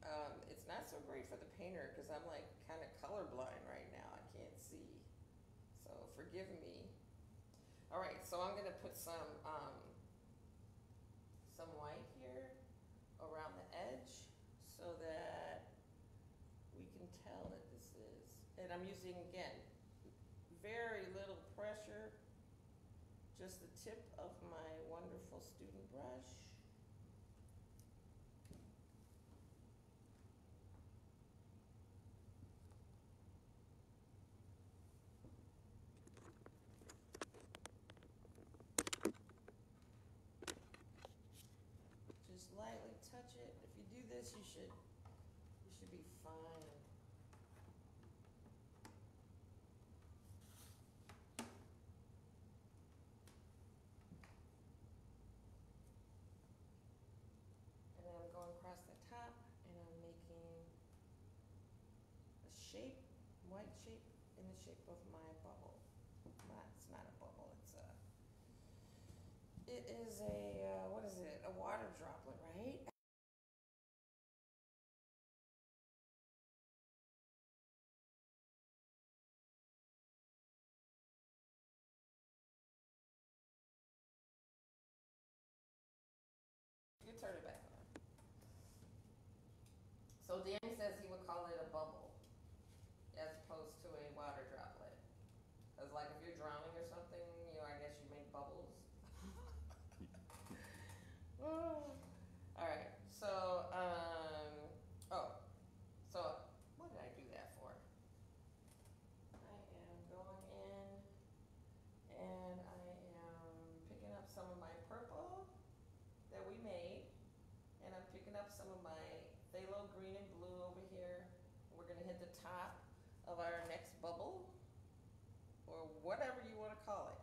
Um, it's not so great for the painter because I'm like kind of colorblind right now. I can't see, so forgive me. All right, so I'm gonna put some um, some white here around the edge so that we can tell that this is. And I'm using again. Very little pressure, just the tip of my wonderful student brush. Just lightly touch it. If you do this, you should, you should be fine. Across the top, and I'm making a shape, white shape, in the shape of my bubble. Not, it's not a bubble, it's a, it is a, uh, what is it, a water droplet, right? You turn it back on. So Danny says he would call it a bubble as opposed to a water droplet. Because like if you're drowning or something, you know, I guess you make bubbles. All right, so, um, oh, so what did I do that for? I am going in and I am picking up some of my purple that we made. And I'm picking up some of my phthalo green and blue over here. We're gonna hit the top of our next bubble, or whatever you wanna call it.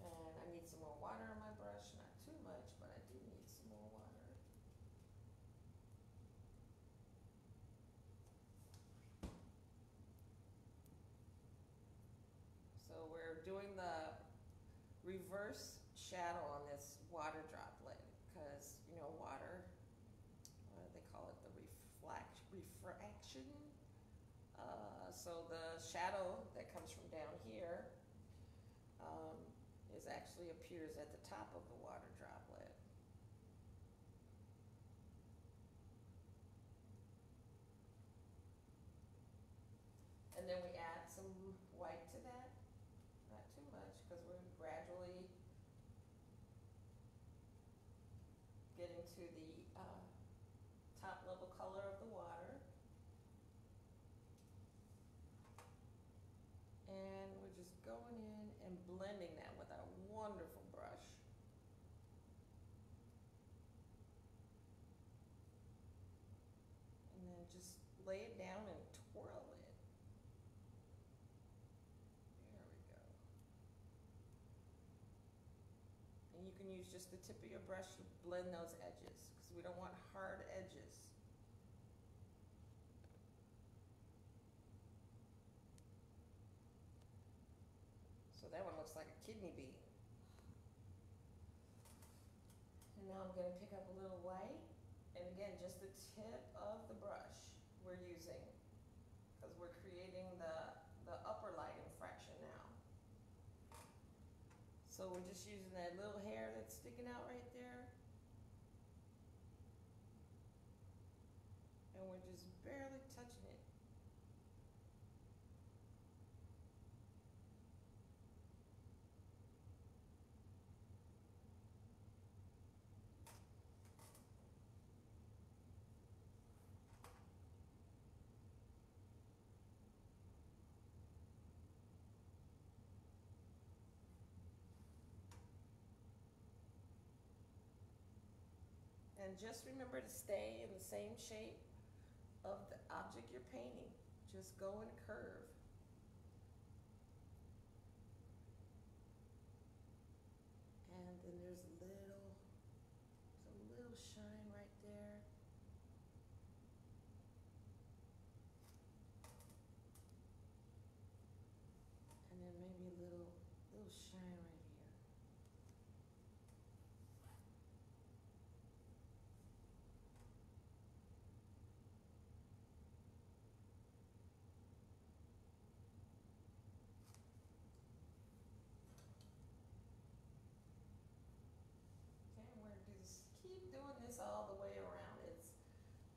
And I need some more water on my brush, not too much, but I do need some more water. So we're doing the reverse shadow on this water droplet because, you know, water, what do they call it, the reflect, refraction? Uh, so the shadow that comes from down here um, is actually appears at the top of the water droplet. And then we add some white to that. Not too much, because we're gradually getting to the uh, top level color of the water. And we're just going in and blending that with our wonderful brush. And then just lay it down and twirl it. And you can use just the tip of your brush to blend those edges because we don't want hard edges. So that one looks like a kidney bean. And now I'm going to pick up a little white, and again just the tip of the brush we're using because we're creating the, the upper light infraction now. So we're just using that little hair that's sticking out right there. And we're just barely touching it. And just remember to stay in the same shape of the object you're painting. Just go and curve. And then there's a little, there's a little shine right there. And then maybe a little, little shine right here. Keep doing this all the way around. It's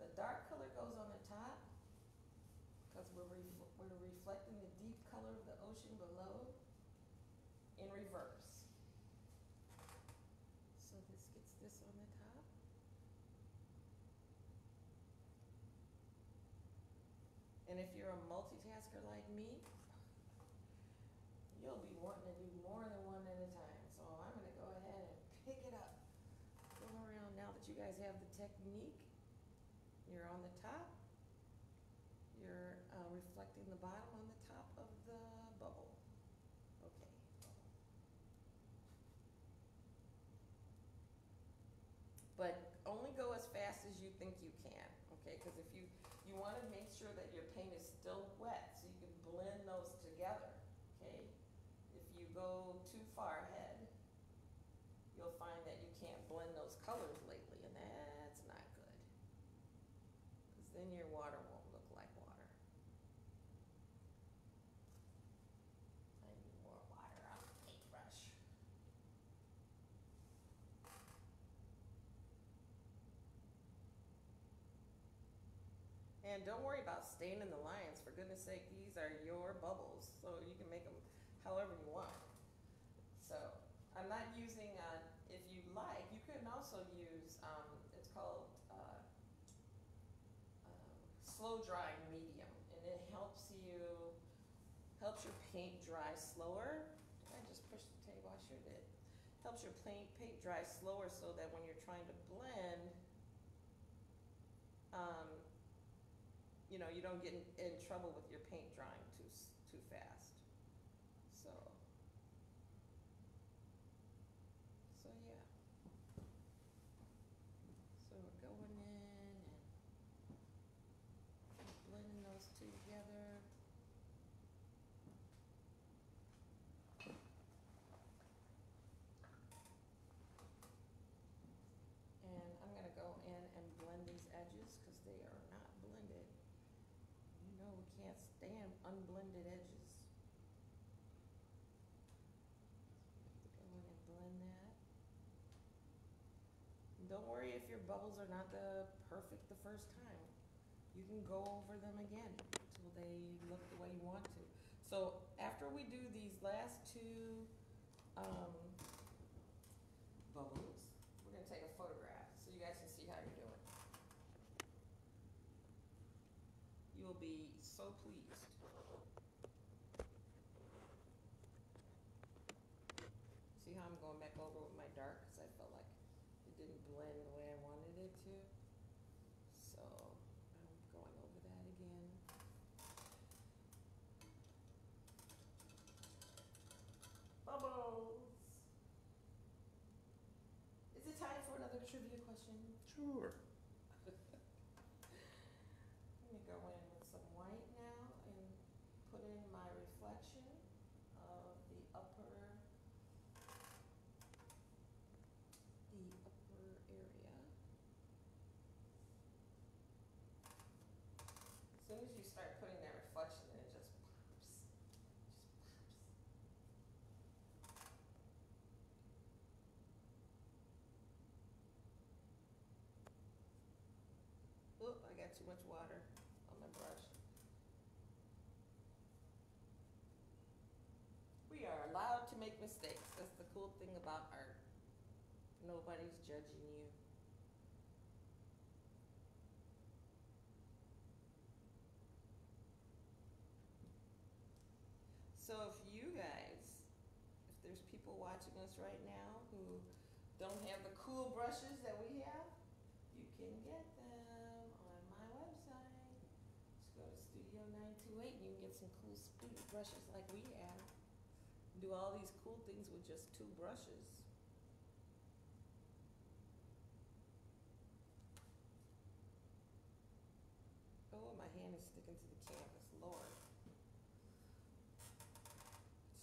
the dark color goes on the top because we're, ref we're reflecting the deep color of the ocean below in reverse. So this gets this on the top. And if you're a multitasker like me, you'll be wanting to do more than one at a time. So I'm going to go ahead and pick it up. Go around now that you guys have the technique. You're on the top. You're uh, reflecting the bottom on the top of the bubble. Okay. But only go as fast as you think you can. Okay, because if you you want to make sure that your paint is still wet, so you can blend those together. Okay. If you go too far ahead, you'll find that you can't blend those colors lately, and that's not good. Because then your water won't look like water. I need more water on the paintbrush. And don't worry about staining the lines. For goodness sake, these are your bubbles, so you can make them however you want. So. I'm not using, uh, if you like, you can also use, um, it's called uh, uh, slow drying medium, and it helps you, helps your paint dry slower. I just pushed the table, I sure did. Helps your paint, paint dry slower so that when you're trying to blend, um, you know, you don't get in, in trouble with your paint drying too, too fast. So. So yeah, so we're going in and blending those two together. No, we can't stand unblended edges. Go in and blend that. And don't worry if your bubbles are not the perfect the first time. You can go over them again until they look the way you want to. So after we do these last two um, bubbles, we're going to take a photograph so you guys can see how you're doing. You will be so pleased. See how I'm going back over with my dark because I felt like it didn't blend the way I wanted it to. So I'm going over that again. Bubbles! Is it time for another trivia question? Sure. Let me go in with some white now and put in my reflection of the upper, the upper area. As soon as you start putting that reflection in, it just pops. It just pops. Oop, I got too much water on my brush. We are allowed to make mistakes. That's the cool thing about art. Nobody's judging you. So if you guys, if there's people watching us right now who don't have the cool brushes that we have, you can get them on my website. Just go to Studio nine two eight and you can get some cool speed brushes like we have. Do all these cool things with just two brushes. Oh, my hand is sticking to the canvas, Lord.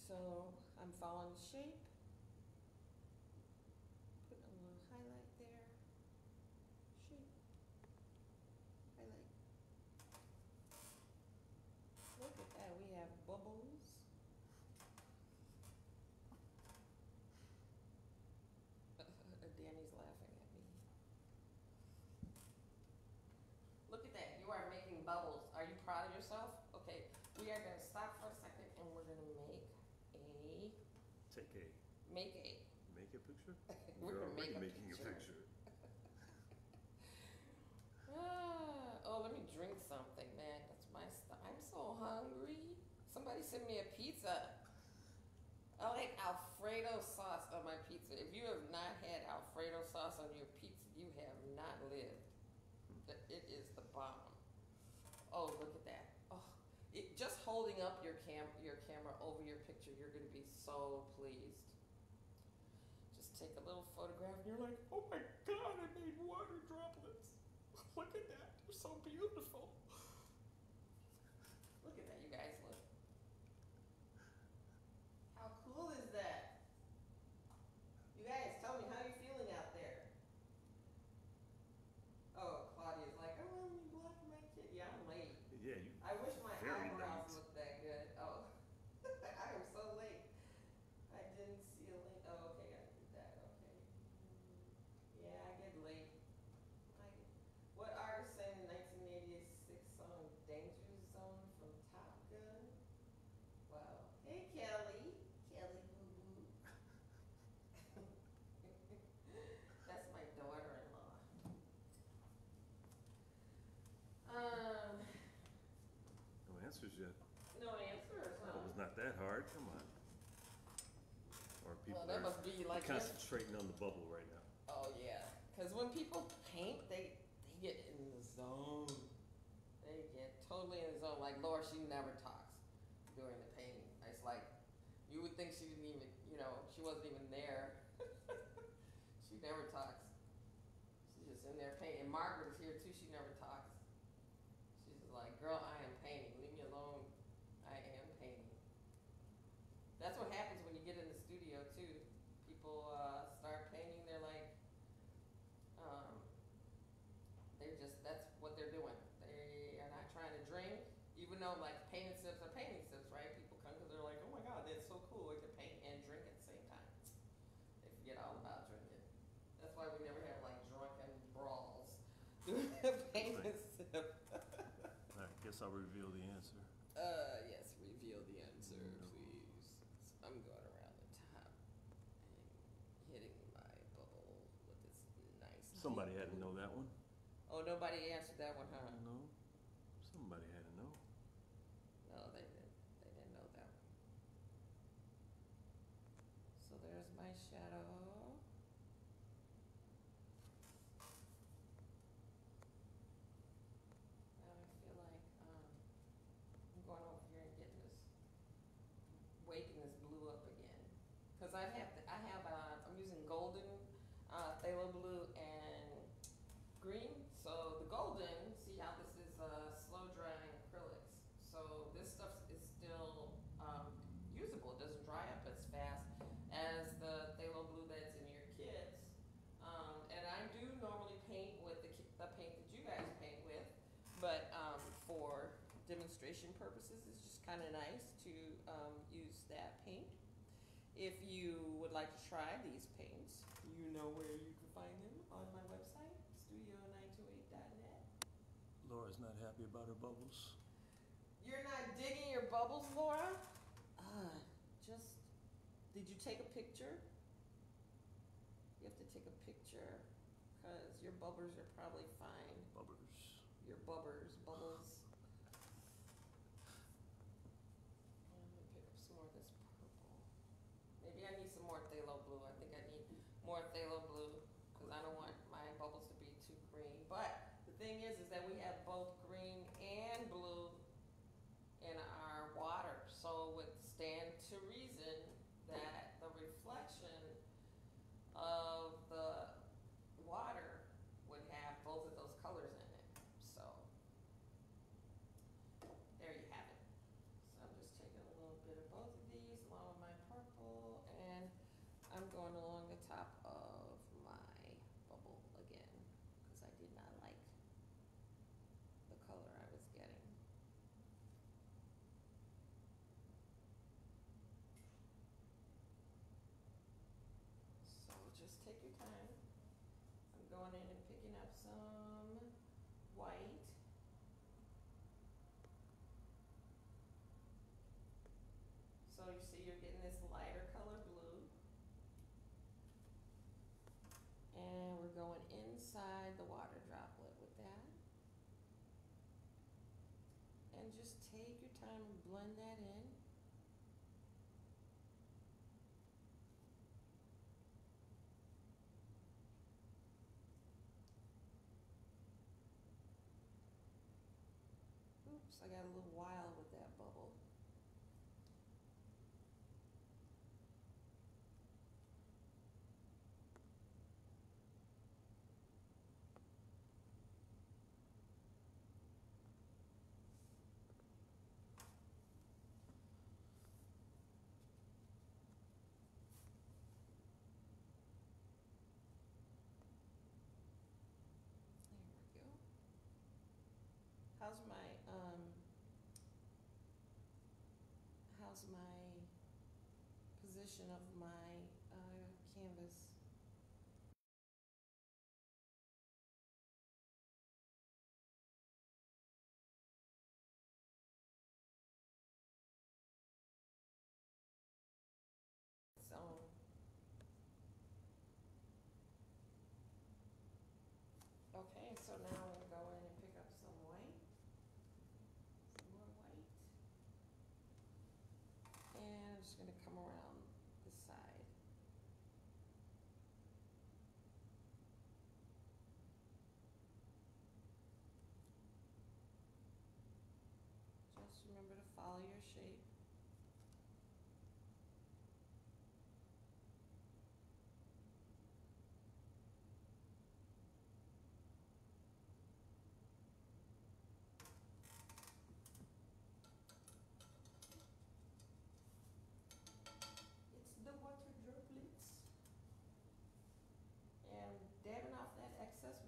So I'm following the shape. Putting a little highlight there. Shape. Highlight. Look at that, we have bubbles. Danny's laughing at me. Look at that, you are making bubbles. Are you proud of yourself? Okay, we are gonna stop for a second and we're gonna make a... Take a. Make a. Make a picture? We're, we're already make a making picture. a picture. ah, oh, let me drink something, man. That's my stuff. I'm so hungry. Somebody send me a pizza. I like Alfredo sauce on my pizza. If you have not had Alfredo sauce on your pizza, you have not lived. It is the bomb. Oh, look at that. Oh, it, just holding up your cam your camera over your picture, you're going to be so pleased. Just take a little photograph and you're like, oh my God, I made water droplets. Look at that. They're so beautiful. Look at that, you guys. Look. How cool is that? You guys, tell me how you're feeling out there. Oh, Claudia's like, oh, let me block my kid. Yeah, I'm late. Yeah, you. I wish my eyebrows looked that good. Oh, I am so late. I didn't see a link. Oh, okay, I did that. Okay. Yeah, I get late. I get... What artist sang the nineteen eighty-six song "Danger Zone" from Top Gun? Wow. Hey, Kelly. Kelly, boo boo. That's my daughter-in-law. Um, no answers yet. No answers, huh? Well, it was not that hard. Come on. Or people well, that are must be like concentrating this. on the bubble right now. Oh, yeah. Because when people paint, they, they get in the zone. They get totally in the zone. Like, Laura, she never talks during the painting. It's like, you would think she didn't even, you know, she wasn't even there. She never talks. She's just in there painting. And Margaret is here, too. She never talks. She's like, girl, I am painting. Leave me alone. I am painting. That's what happens when you get in the studio, too. People uh, start painting. They're like, um, they're just, that's what they're doing. They are not trying to drink. Even even know like painted sips are painting sips, right? People come because they're like, oh my God, that's so cool. We can paint and drink at the same time. They forget all about drinking. That's why we never have like drunken brawls. Painted right. sip. I right, guess I'll reveal the answer. Uh, yes, reveal the answer, no. please. So I'm going around the top and hitting my bubble with this nice. Somebody had to know that one. Oh, nobody answered that one, huh? No. Somebody had to know. No, they didn't. They didn't know that one. So there's my shadow. Now I feel like um, I'm going over here and getting this, waking this blue up again. Because I have, to, I have, uh, I'm using golden uh, phthalo blue and green. So the golden, see how this is uh, slow drying acrylics. So this stuff is still um, usable. It doesn't dry up as fast as the phthalo blue that's in your kits. Um, and I do normally paint with the, the paint that you guys paint with, but um, for demonstration purposes, it's just kind of nice to um, use that paint. If you would like to try these paints, you know where you can find them on my website, studio nine two eight dot net. Laura's not happy about her bubbles. You're not digging your bubbles, Laura? Uh, just, did you take a picture? You have to take a picture because your bubblers are probably fine. Bubblers. Your bubblers, bubbles. I'm going to pick up some more of this. Maybe I need some more phthalo blue. I think I need more phthalo blue because I don't want my bubbles to be too green. But the thing is, is that we have both green and blue in our water. So it would stand to reason that the reflection of the water would have both of those colors in it. So there you have it. I'm just taking a little bit of both of these along with my purple, and I'm going along the top of my bubble again because I did not like the color I was getting. So just take your time. I'm going in and picking up some white. So you see you're getting this lighter color blue. And we're going inside the water droplet with that. And just take your time and blend that in. Oops, I got a little wild with that bubble. How's my, um, how's my position of my uh, canvas? So. Okay, so now I'm going to go in and pick up some white. And I'm just going to come around the side. Just remember to follow your shape.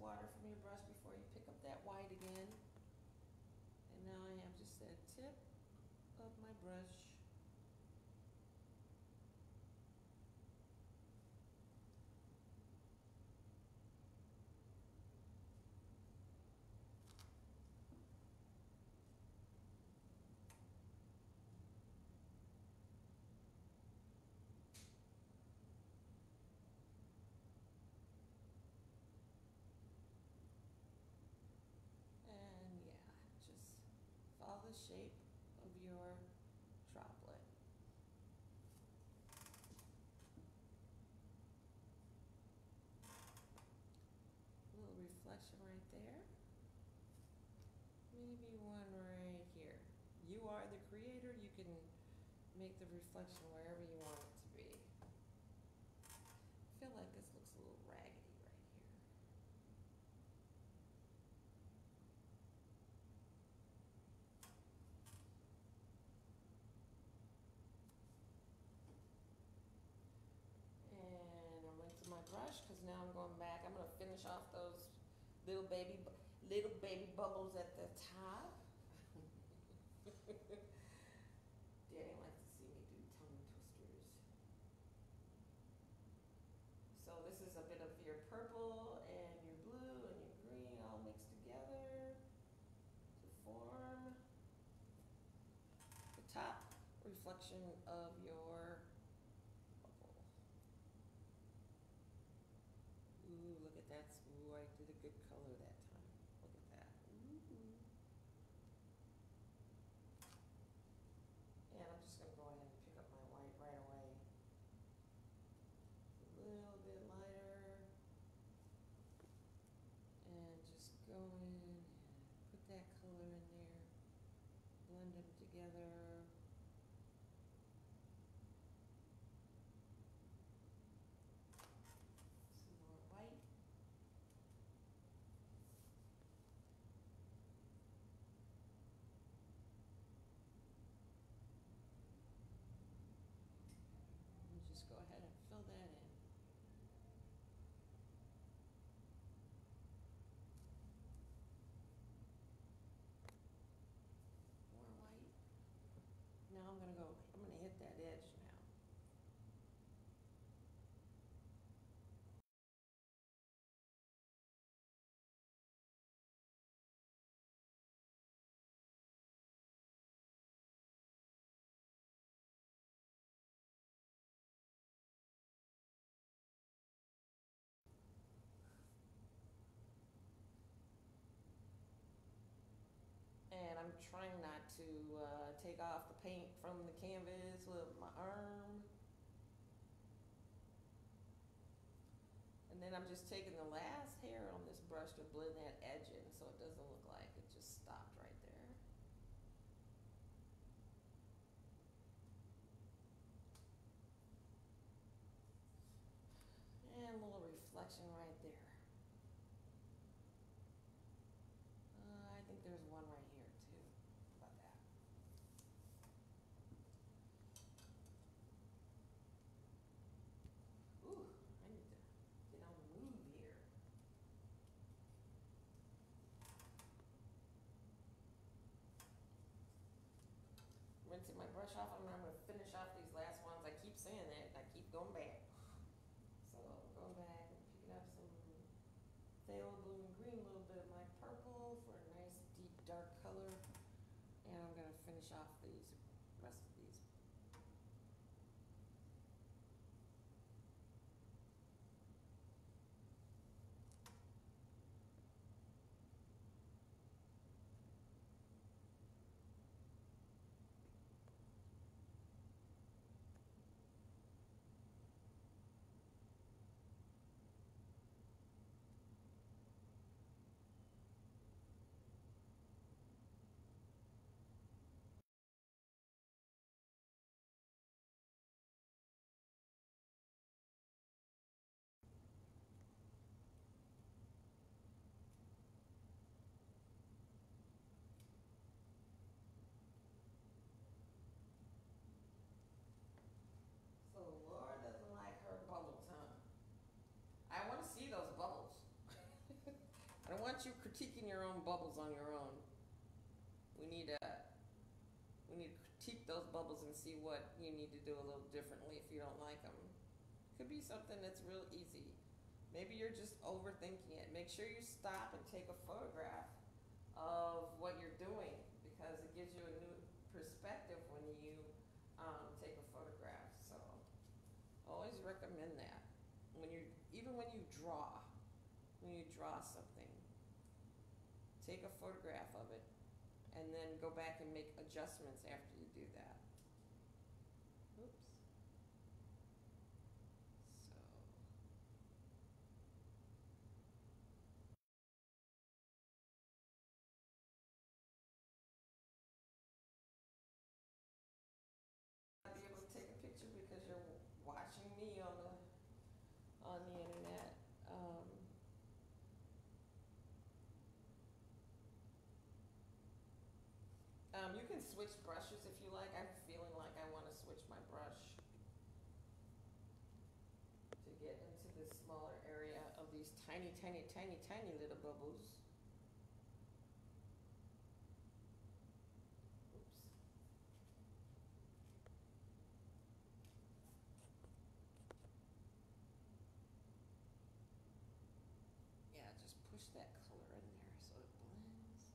Water from your brush before you pick up that white again. And now I have just that tip. brush. And yeah, just follow the shape of your droplet. A little reflection right there. Maybe one right here. You are the creator. You can make the reflection wherever you want it to be. I feel like this looks a little raggedy. My brush, because now I'm going back. I'm going to finish off those little baby little baby bubbles at the top. Danny likes to see me do tongue twisters. So this is a bit of your purple and your blue and your green all mixed together to form the top reflection of your. Ooh, look at that. Ooh, I did a good color that time. Look at that. Ooh. And I'm just going to go ahead and pick up my white right away. A little bit lighter. And just go in and put that color in there. Blend them together. Just go ahead and fill that in. More white. Now I'm gonna go, I'm gonna hit that edge now. And I'm trying not to uh, take off the paint from the canvas with my arm. And then I'm just taking the last hair on this brush to blend that edge in so it doesn't look like it just stopped right there. And a little reflection right there. Uh, I think there's one right here too. How about that? Ooh, I need to get on the move here. I'm going to take my brush off and I'm going to finish off these last ones. I keep saying that and I keep going back. So I'm going back and picking up some phthalo blue and green, a little bit of my purple for a nice deep dark color, and I'm going to finish off these rest of these. So Laura doesn't like her bubbles, huh? I want to see those bubbles. I don't want you critiquing your own bubbles on your own. We need a We need to critique those bubbles and see what you need to do a little differently if you don't like them. It could be something that's real easy. Maybe you're just overthinking it. Make sure you stop and take a photograph of what you're doing, because it gives you a new perspective when you um, take a photograph. So always recommend that. When you, even when you draw, when you draw something, take a photograph of it and then go back and make adjustments after you do that. Oops. So. I'll be able to take a picture because you're watching me on the on the internet. Um, Um, you can switch brushes if you like. I'm feeling like I want to switch my brush to get into this smaller area of these tiny, tiny, tiny, tiny little bubbles. Oops. Yeah, just push that color in there so it blends.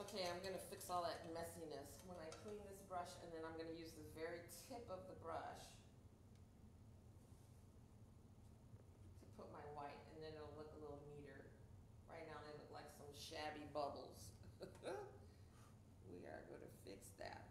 Okay, I'm going to fix all that messiness when I clean this brush, and then I'm going to use the very tip of the brush to put my white, and then it'll look a little neater. Right now they look like some shabby bubbles. We are going to fix that.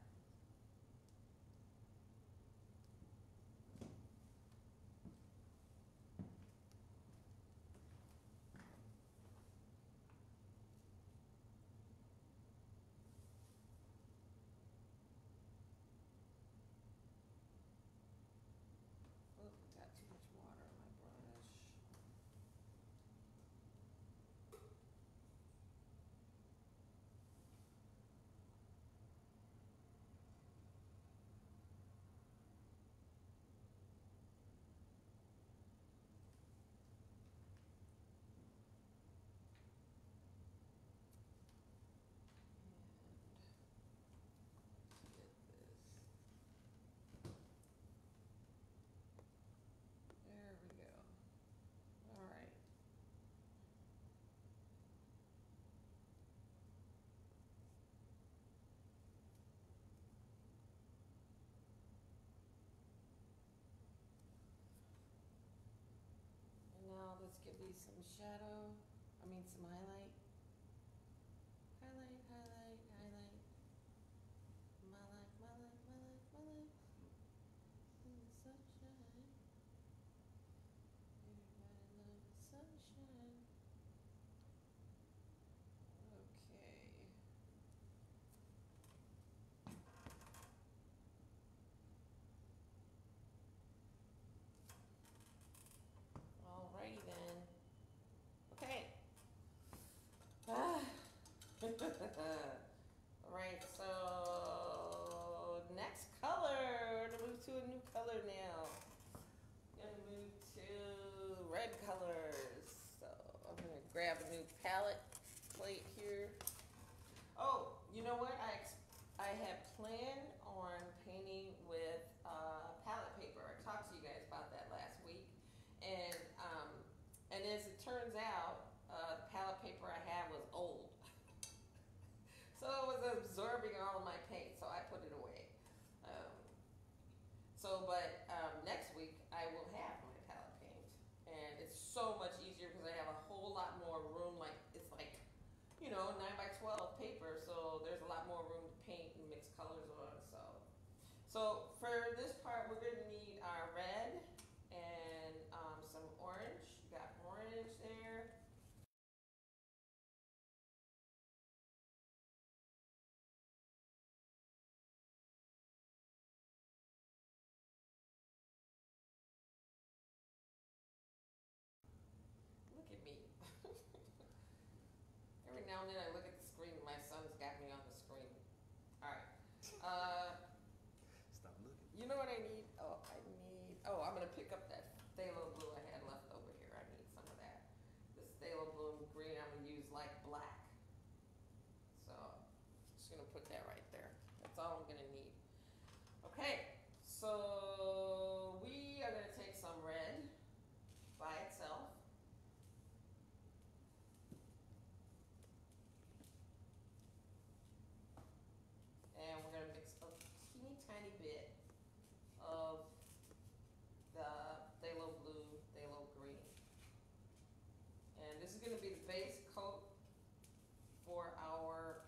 Let's give these some shadow, I mean some highlight. Highlight, highlight, highlight. My life, my life, my life, my life. In the sunshine. Everybody love the sunshine. Okay. Alrighty then. Okay. Ah. Alright, so next color. We're gonna move to a new color now. We're gonna move to red colors. So I'm gonna grab a new palette plate here. Oh, you know what? I I had planned on painting with uh, palette paper. I talked to you guys about that last week. And um, and as it turns out, uh, the palette paper I had was old, so it was absorbing all of my paint. So I put it away. Um, so, but um, next week I will have my palette paint, and it's so much easier because I have a whole lot more room. Like it's like, you know, nine by twelve paper, so there's a lot more room to paint and mix colors on. So, so for this part, we're gonna need our red. And um, some orange. You got orange there. Look at me. Every now and then I look at the screen. My son's got me on the screen. All right. Uh, Stop looking. tiny bit of the phthalo blue, phthalo green. And this is going to be the base coat for our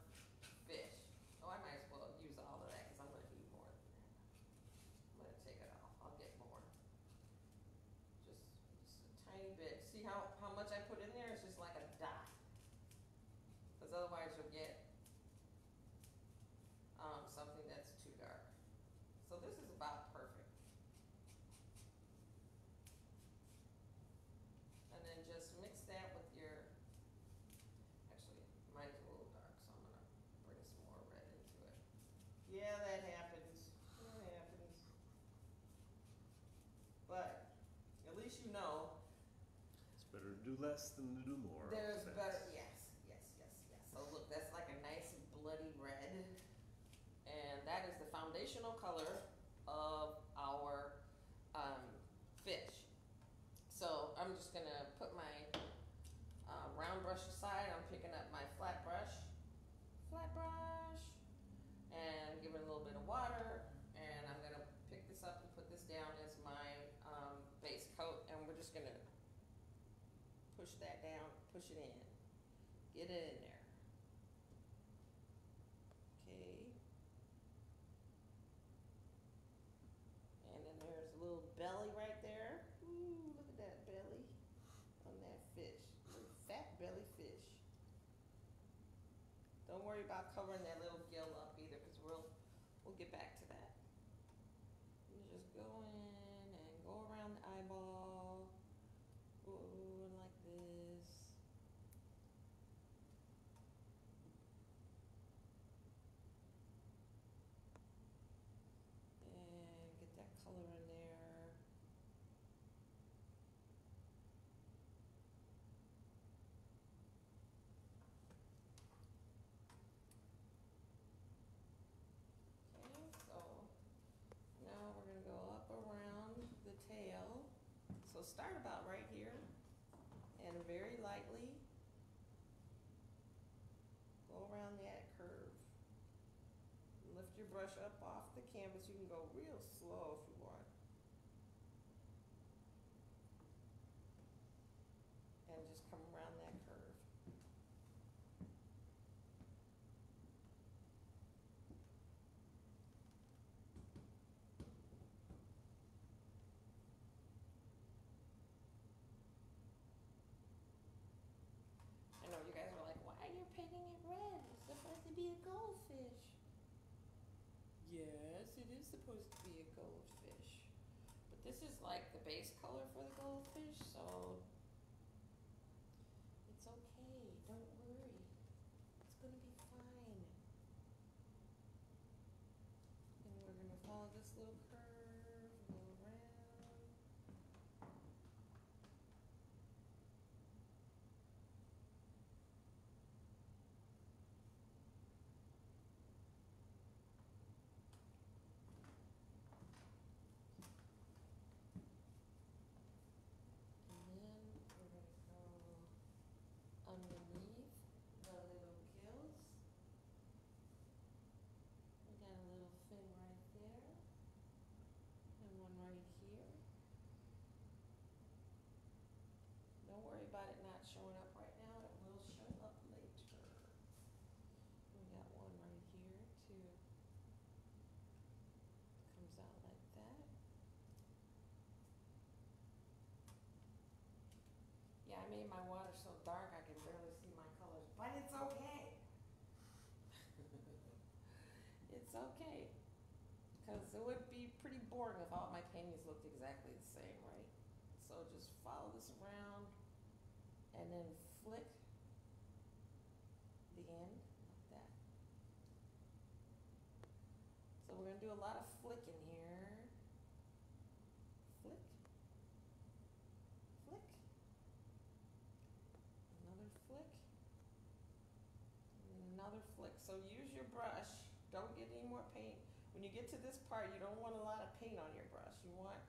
fish. Oh, I might as well use all of that because I'm going to need more than that. I'm going to take it off. I'll get more. Just, just a tiny bit. See how, how much I put in there? It's just like a dot. Because otherwise you'll get um, something that's too dark. So this is about perfect. And then just mix that with your, actually, mine's a little dark, so I'm gonna bring some more red into it. Yeah, that happens, that happens. But at least you know. It's better to do less than to do more. There's better, yes, yes, yes, yes. So look, that's like a nice bloody red. And that is the foundational color of our um, fish. So I'm just going to put my uh, round brush aside. I'm picking up my flat brush, flat brush, and give it a little bit of water. And I'm going to pick this up and put this down as my um, base coat. And we're just going to push that down, push it in, get it in there. Okay. And then there's a little belly right there. Ooh, look at that belly on that fish. Fat belly fish. Don't worry about covering that little gill up either, because we'll we'll get back to that. You just go in and go around the eyeball. Ooh, and like this. And get that color in there. Okay, so now we're going to go up around the tail. So start about right here and very lightly go around that curve. Lift your brush up off the canvas. You can go real slow if you want. And just come around that curve. I know you guys are like, why are you painting it red? It's supposed to be a goldfish. Yes, it is supposed to be a goldfish, but this is like the base color for the goldfish, so it's okay, don't worry, it's going to be fine. And we're going to follow this little curve, go around. Underneath the little gills. We got a little fin right there, and one right here. Don't worry about it not showing up right now, it will show up later. We got one right here too. It comes out like that. Yeah, I made my water so dark I can barely see my colors, but it's okay. It's okay, because it would be pretty boring if all my paintings looked exactly the same, right? So just follow this around and then flick the end like that. So we're going to do a lot of flicking here. Flick. Flick. Another flick, another flick. So use your brush. Don't get any more paint. When you get to this part, you don't want a lot of paint on your brush. You want,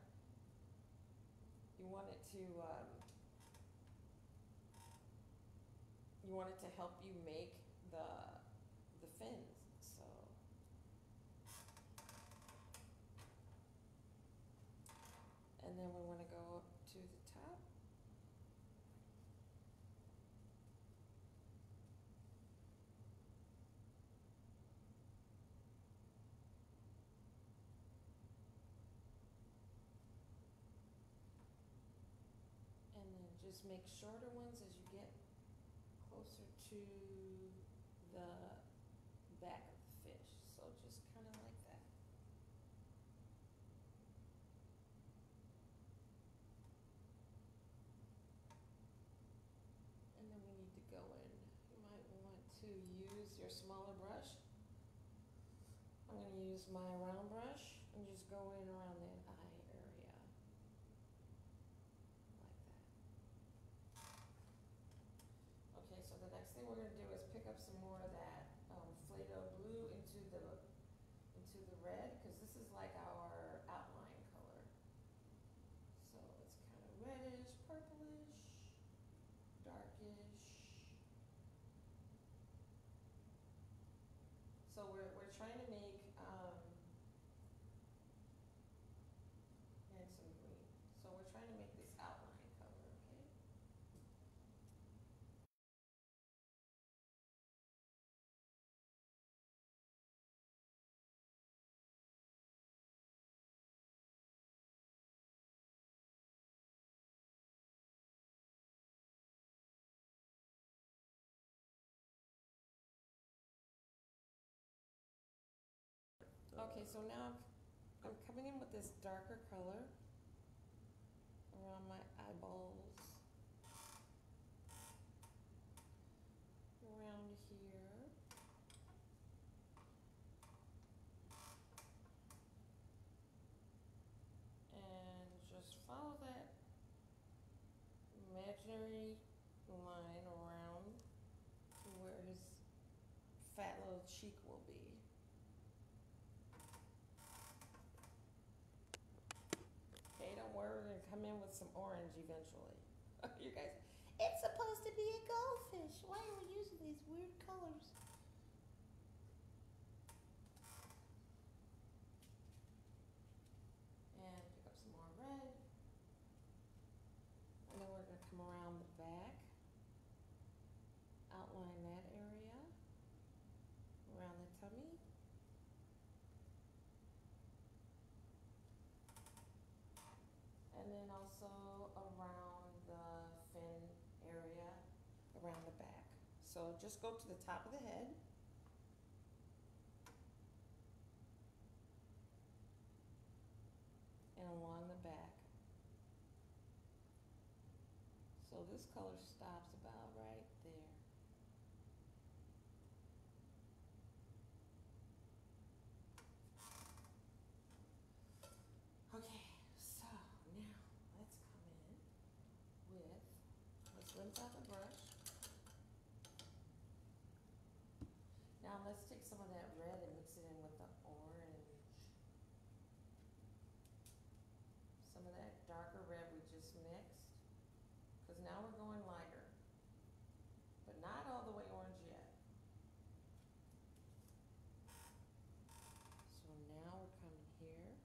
you want it to, um, you want it to help you make the, the fins. So and then we want to go up to the top. And then just make shorter ones as you get closer to the back of the fish. So just kind of like that. And then we need to go in. You might want to use your smaller brush. I'm going to use my round brush and just go in around that eye area. Okay, so the next thing we're going to do is pick up some more of that um, phthalo blue into the into the red, because this is like our outline color. So it's kind of reddish, purplish, darkish. So we're, we're trying to make um, and some green. So we're trying to make this outline color. Okay. Okay, so now I'm, I'm coming in with this darker color around my eyeballs, around here. And just follow that imaginary line around to where his fat little cheek will be. Okay, don't worry, we're gonna come in with some orange eventually. You guys, it's supposed to be a goldfish. Why are we using these weird colors? And pick up some more red. And then we're gonna come around the back, outline that area, around the tummy. And then also around the fin area, around the back. So just go to the top of the head. And along the back. So this color stops about right there. Okay. So now let's come in with, let's rinse out the brush. Now let's take some of that red and mix it in with the orange. Some of that darker red we just mixed, because now we're going lighter, but not all the way orange yet. So now we're coming here.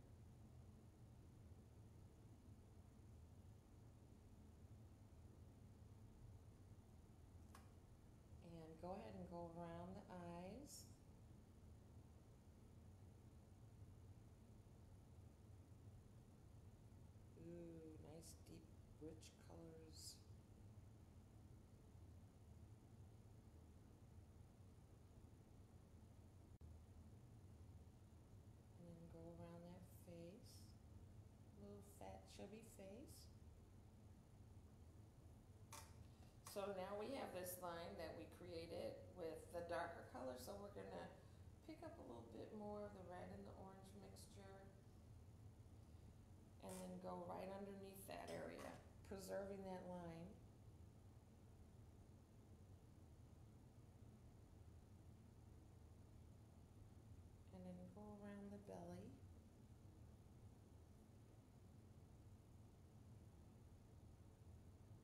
And go ahead and go around the eyes. Ooh, nice deep, rich colors. And then go around that face, little fat, chubby face. So now we have this line that we created with the darker color, so we're going to pick up a little bit more of the red and the orange mixture and then go right underneath that area, preserving that line. And then go around the belly.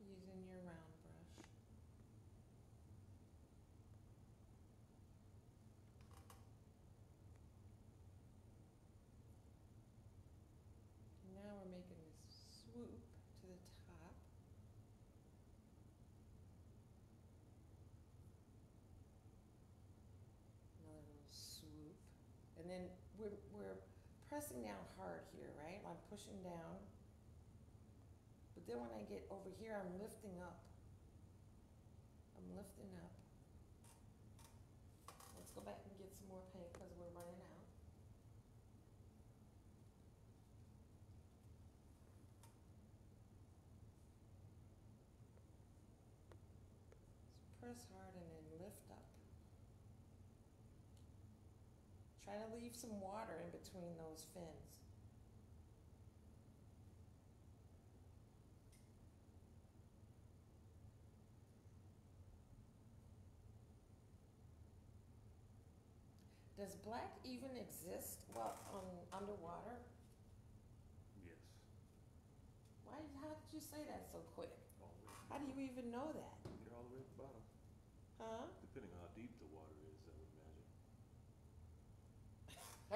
Using your round brush. Now we're making this and then we're, we're pressing down hard here, right? I'm pushing down, but then when I get over here, I'm lifting up. I'm lifting up. Let's go back and get some more paint because we're running out. So press hard and then lift up. Try to leave some water in between those fins. Does black even exist well um, underwater? Yes. Why? How did you say that so quick? How do you even know that? You're all the way at the bottom. Huh? Depending on how deep the water is, I would imagine.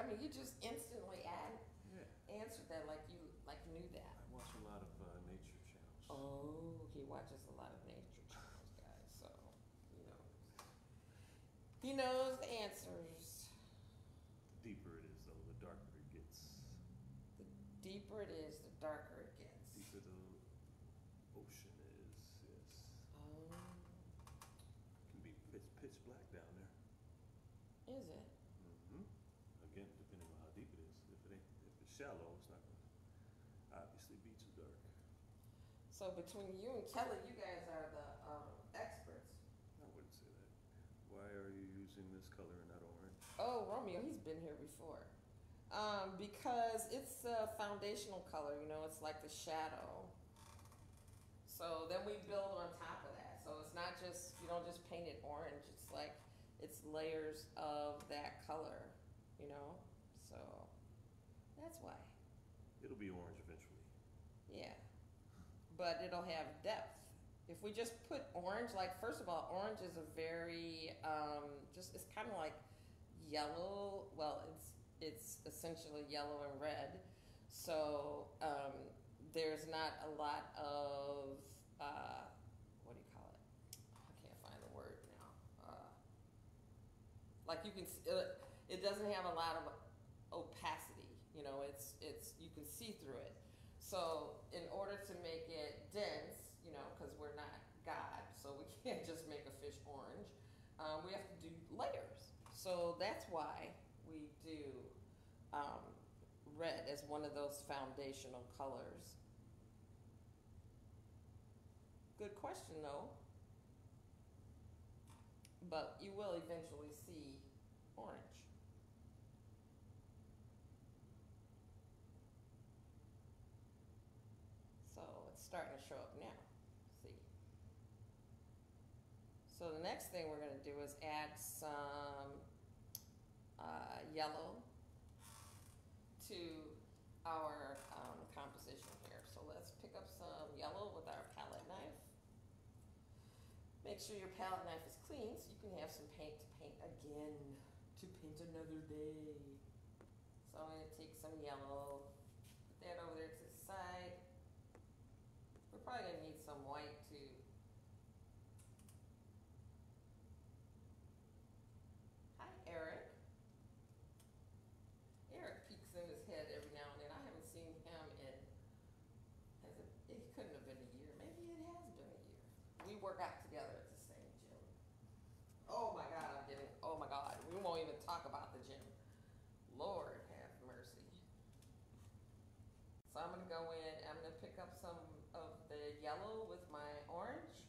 I mean, you just instantly add, yeah. answered that like you like knew that. I watch a lot of uh, nature channels. Oh, he watches a lot of nature channels, guys. So, you know, he knows the answers. The deeper it is, though, the darker it gets. The deeper it is, the darker it gets. The deeper the ocean is, yes. Oh. It can be pitch, pitch black down there. Is it? Mm-hmm. Again, depending on how deep it is. If it ain't, if it's shallow, it's not going to obviously be too dark. So between you and Kelly, you guys are the um, experts. I wouldn't say that. Why are you using this color and not orange? Oh, Romeo, he's been here before. Um, because it's a foundational color, you know, it's like the shadow. So then we build on top of that. So it's not just, you don't just paint it orange. It's like, it's layers of that color. You know, so that's why. It'll be orange eventually. Yeah, but it'll have depth. If we just put orange, like first of all, orange is a very, um, just it's kind of like yellow. Well, it's it's essentially yellow and red. So um, there's not a lot of, uh, what do you call it? I can't find the word now. Uh, like you can see, uh, it doesn't have a lot of opacity, you know, it's, it's, you can see through it. So in order to make it dense, you know, because we're not God, so we can't just make a fish orange, um, we have to do layers. So that's why we do um, red as one of those foundational colors. Good question though, but you will eventually see orange. So it's starting to show up now, see. So the next thing we're going to do is add some uh, yellow to our um, composition here. So let's pick up some yellow with our palette knife. Make sure your palette knife is clean so you can have some paint to paint again, to paint another day. So I'm going to take some yellow, put that over there to the side. We're probably going to need some white too. Hi, Eric. Eric peeks in his head every now and then. I haven't seen him in, as a, it couldn't have been a year. Maybe it has been a year. We work out together at the same gym. Oh my God, I'm getting, oh my God. We won't even talk about the gym. Lord have mercy. So I'm gonna go in, I'm gonna pick up some of the yellow with my orange.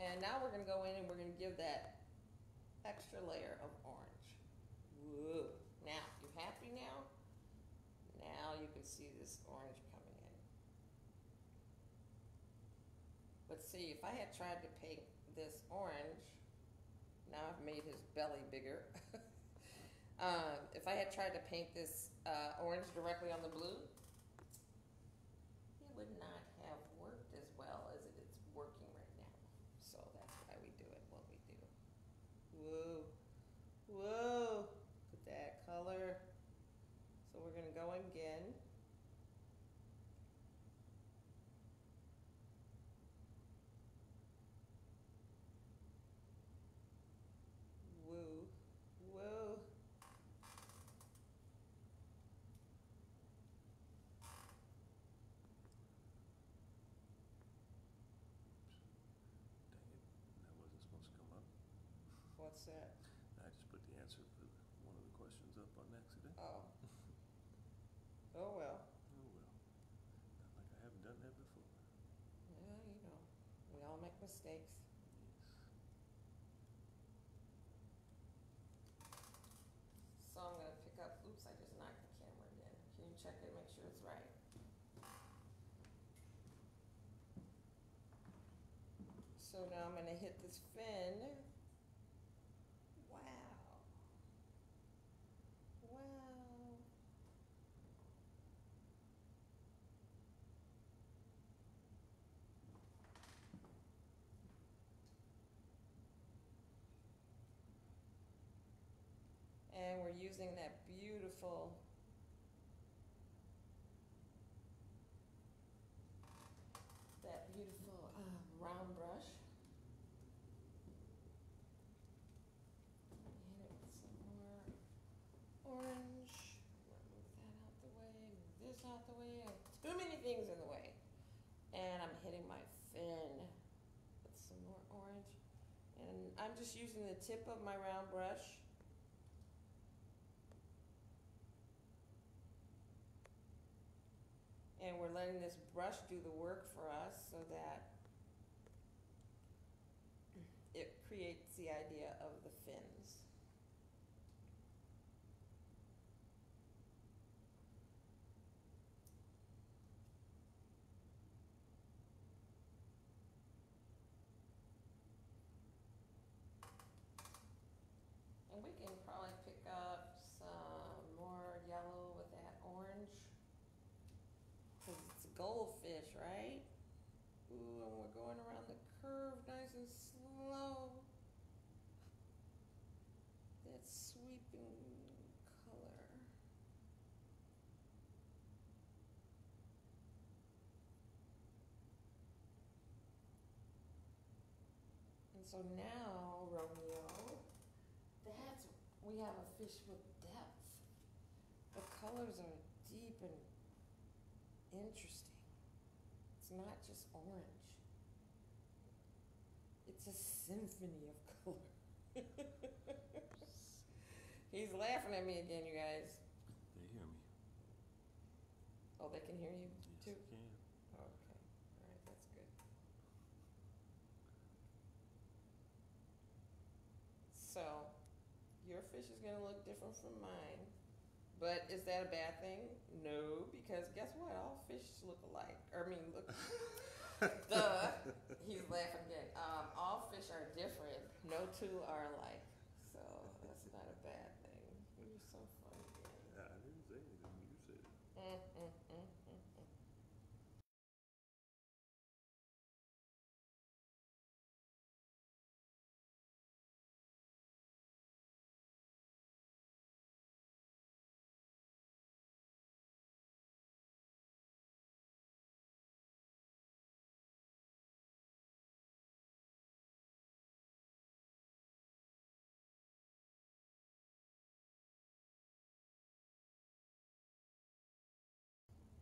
And now we're gonna go in and we're gonna give that extra layer of orange. Whoa. Now, you happy now? Now you can see this orange coming in. But see, if I had tried to paint this orange, now I've made his belly bigger. Um, if I had tried to paint this uh, orange directly on the blue, it would not have worked as well as it's working right now. So that's why we do it, what we do. Whoa, whoa, look at that color. So we're gonna go again. Whoa, whoa. set? I just put the answer for one of the questions up on accident. Oh. Oh, well. Oh, well. Not like I haven't done that before. Yeah, you know. We all make mistakes. Yes. So I'm going to pick up... Oops, I just knocked the camera again. Can you check it, make sure it's right? So now I'm going to hit this fin. Wow. Wow. And we're using that beautiful that beautiful uh, round brush. Hit it with some more orange. Move that out the way, move this out the way. I have too many things in the way. And I'm hitting my fin with some more orange. And I'm just using the tip of my round brush. And we're letting this brush do the work for us so that it creates the idea of the fins. And we can probably pick up some more yellow with that orange. Because it's a goldfish, right? Ooh, and we're going around the curve nice and slow. That sweeping color. And so now, Romeo, that's, we have a fish with depth. The colors are deep and interesting. It's not just orange. It's a symphony of color. He's laughing at me again, you guys. They hear me. Oh, they can hear you yes, too? They can. Oh, okay. All right, that's good. So, your fish is going to look different from mine. But is that a bad thing? No, because guess what? All fish look alike. Or, I mean, look. Duh. He's laughing again. Um, all fish are different. No two are alike. So that's not a bad thing. You're so funny. Yeah, I didn't say anything. You said it. Mm, mm, mm, mm, mm.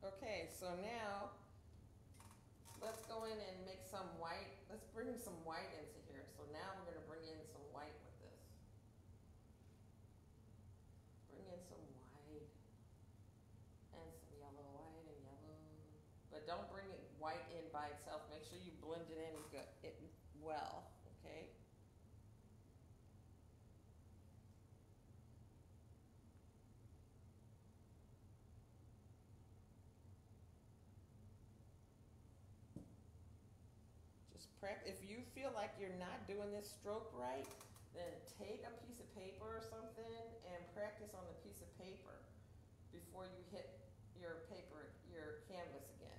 Okay, so now let's go in and make some white. Let's bring some white into here. So now we're going to bring in some white with this. Bring in some white and some yellow, white and yellow. But don't bring it white in by itself. Make sure you blend it in good, it well, okay? Just prep. If you feel like you're not doing this stroke right, then take a piece of paper or something and practice on the piece of paper before you hit your paper, your canvas again.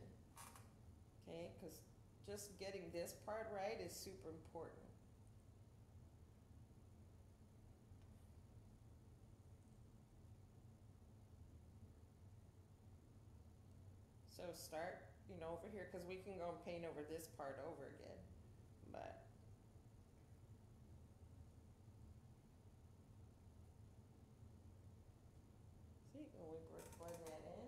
Okay, because just getting this part right is super important. So start, you know, over here, because we can go and paint over this part over again, but see, when we blend that in,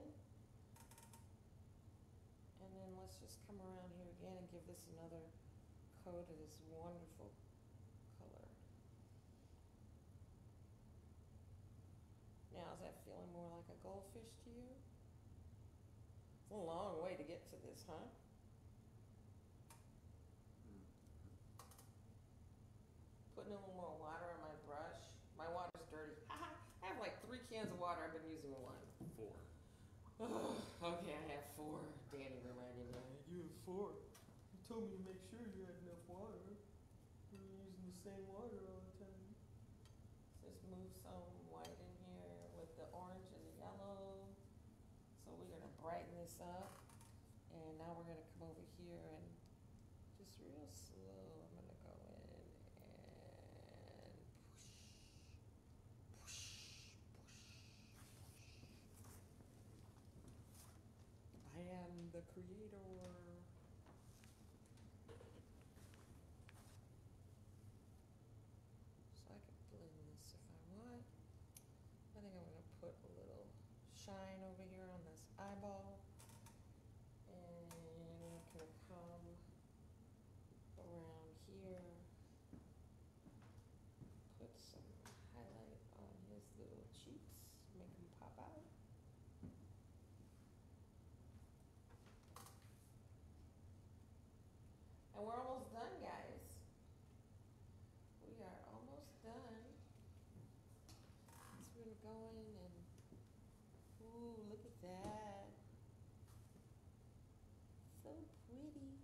and then let's just come around here again and give this another coat of this wonderful color. feeling more like a goldfish to you? It's a long way to get to this, huh? Putting a little more water on my brush. My water's dirty. I have like three cans of water. I've been using one. Four. Oh, okay, I have four. Danny reminded me. You have four. You told me to make sure you had enough water. You're using the same water all the time. Just move some white in here with the orange and the yellow. So we're going to brighten this up. And now we're going to come over here and just real slow. I'm going to go in. I am the creator. So I could blend this if I want. I think I'm going to put a little shine over here on this eyeball. And I'm going to come around here. Put some highlight on his little cheeks. Make them pop out. And we're almost done, guys. We are almost done. So we're gonna go in and, ooh, look at that. So pretty. I'm gonna eat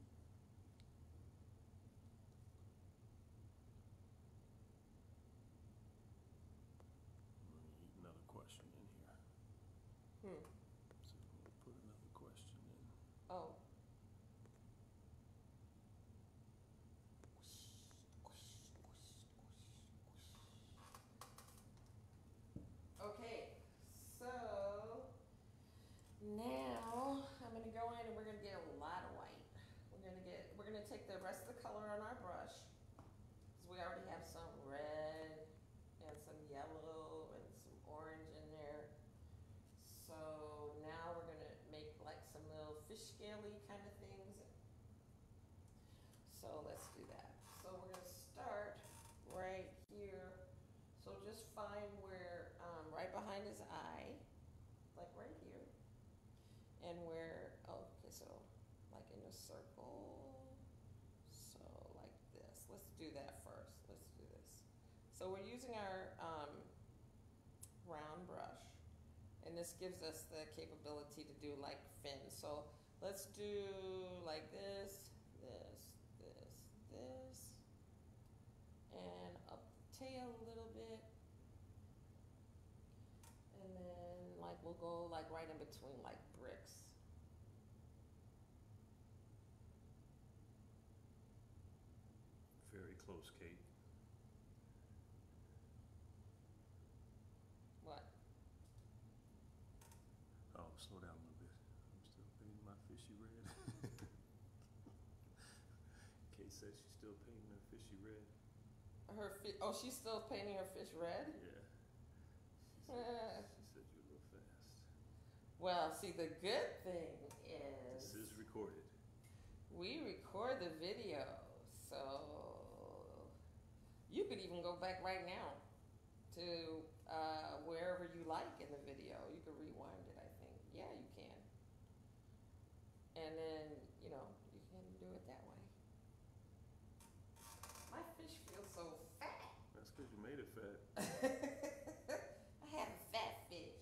another question in here. Hmm. So I'm gonna put another question in. Oh. Okay, so now I'm gonna go in and we're gonna get a lot of white. We're gonna get, we're gonna take the rest of the color on our brush because we already have some red and some yellow and some orange in there. So now we're gonna make like some little fish scaly kind of things. So let's do that. So we're gonna start right here. So just find where, um, right behind his eye, like right here, and where, oh, okay, so like in a circle, so like this. Let's do that first, let's do this. So we're using our um, round brush, and this gives us the capability to do like fins. So let's do like this, this, this, this, and up tail a little bit, and then like we'll go like right in between like bricks. Very close, Kate. What? Oh, slow down a little bit. I'm still painting my fishy red. Kate says she's still painting her fishy red. Her fi oh, she's still painting her fish red? Yeah. She said, she said you were real fast. Well, see, the good thing is... This is recorded. We record the video, so... You could even go back right now to uh, wherever you like in the video. You could rewind it, I think. Yeah, you can. And then, you know, you can do it that way. My fish feels so fat. That's because you made it fat. I have a fat fish.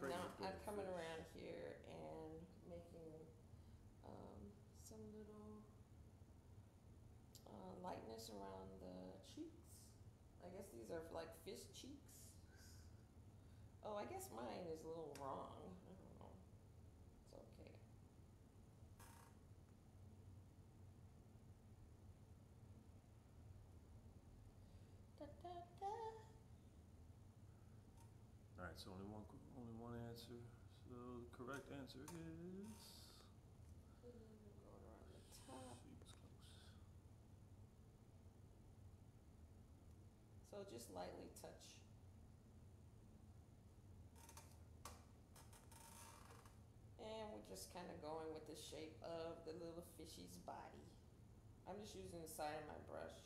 Now I'm coming fish. around here and making um, some little uh, lightness around the cheeks. I guess these are like fish cheeks. Oh, I guess mine is a little wrong. I don't know. It's okay. Da, da, da. All right, so only one, only one answer. So the correct answer is. Going around the top. She was close. So just lightly touch. And we're just kind of going with the shape of the little fish's body. I'm just using the side of my brush.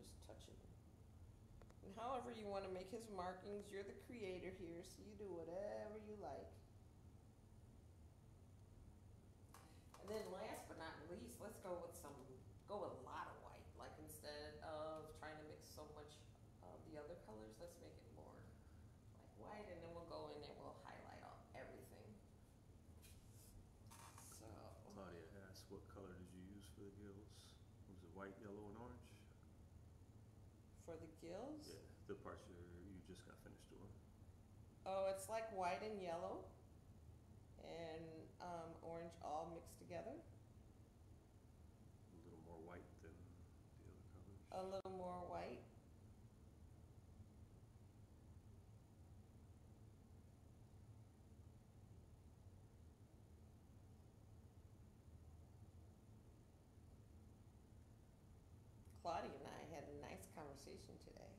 Just touch it. however you want to make his markings. You're the creator here, so you do whatever you like. And then last but not least, let's go with some, go with a lot of white. Like instead of trying to mix so much of the other colors, let's make it more like white, and then we'll go in and we'll highlight all, everything. So. Claudia asks, what color did you use for the gills? Was it white, yellow, and orange? For the gills? Yeah, the parts you you just got finished doing. Oh, it's like white and yellow and um, orange all mixed together. A little more white than the other colors. A little more white. Claudia and I had a nice conversation today.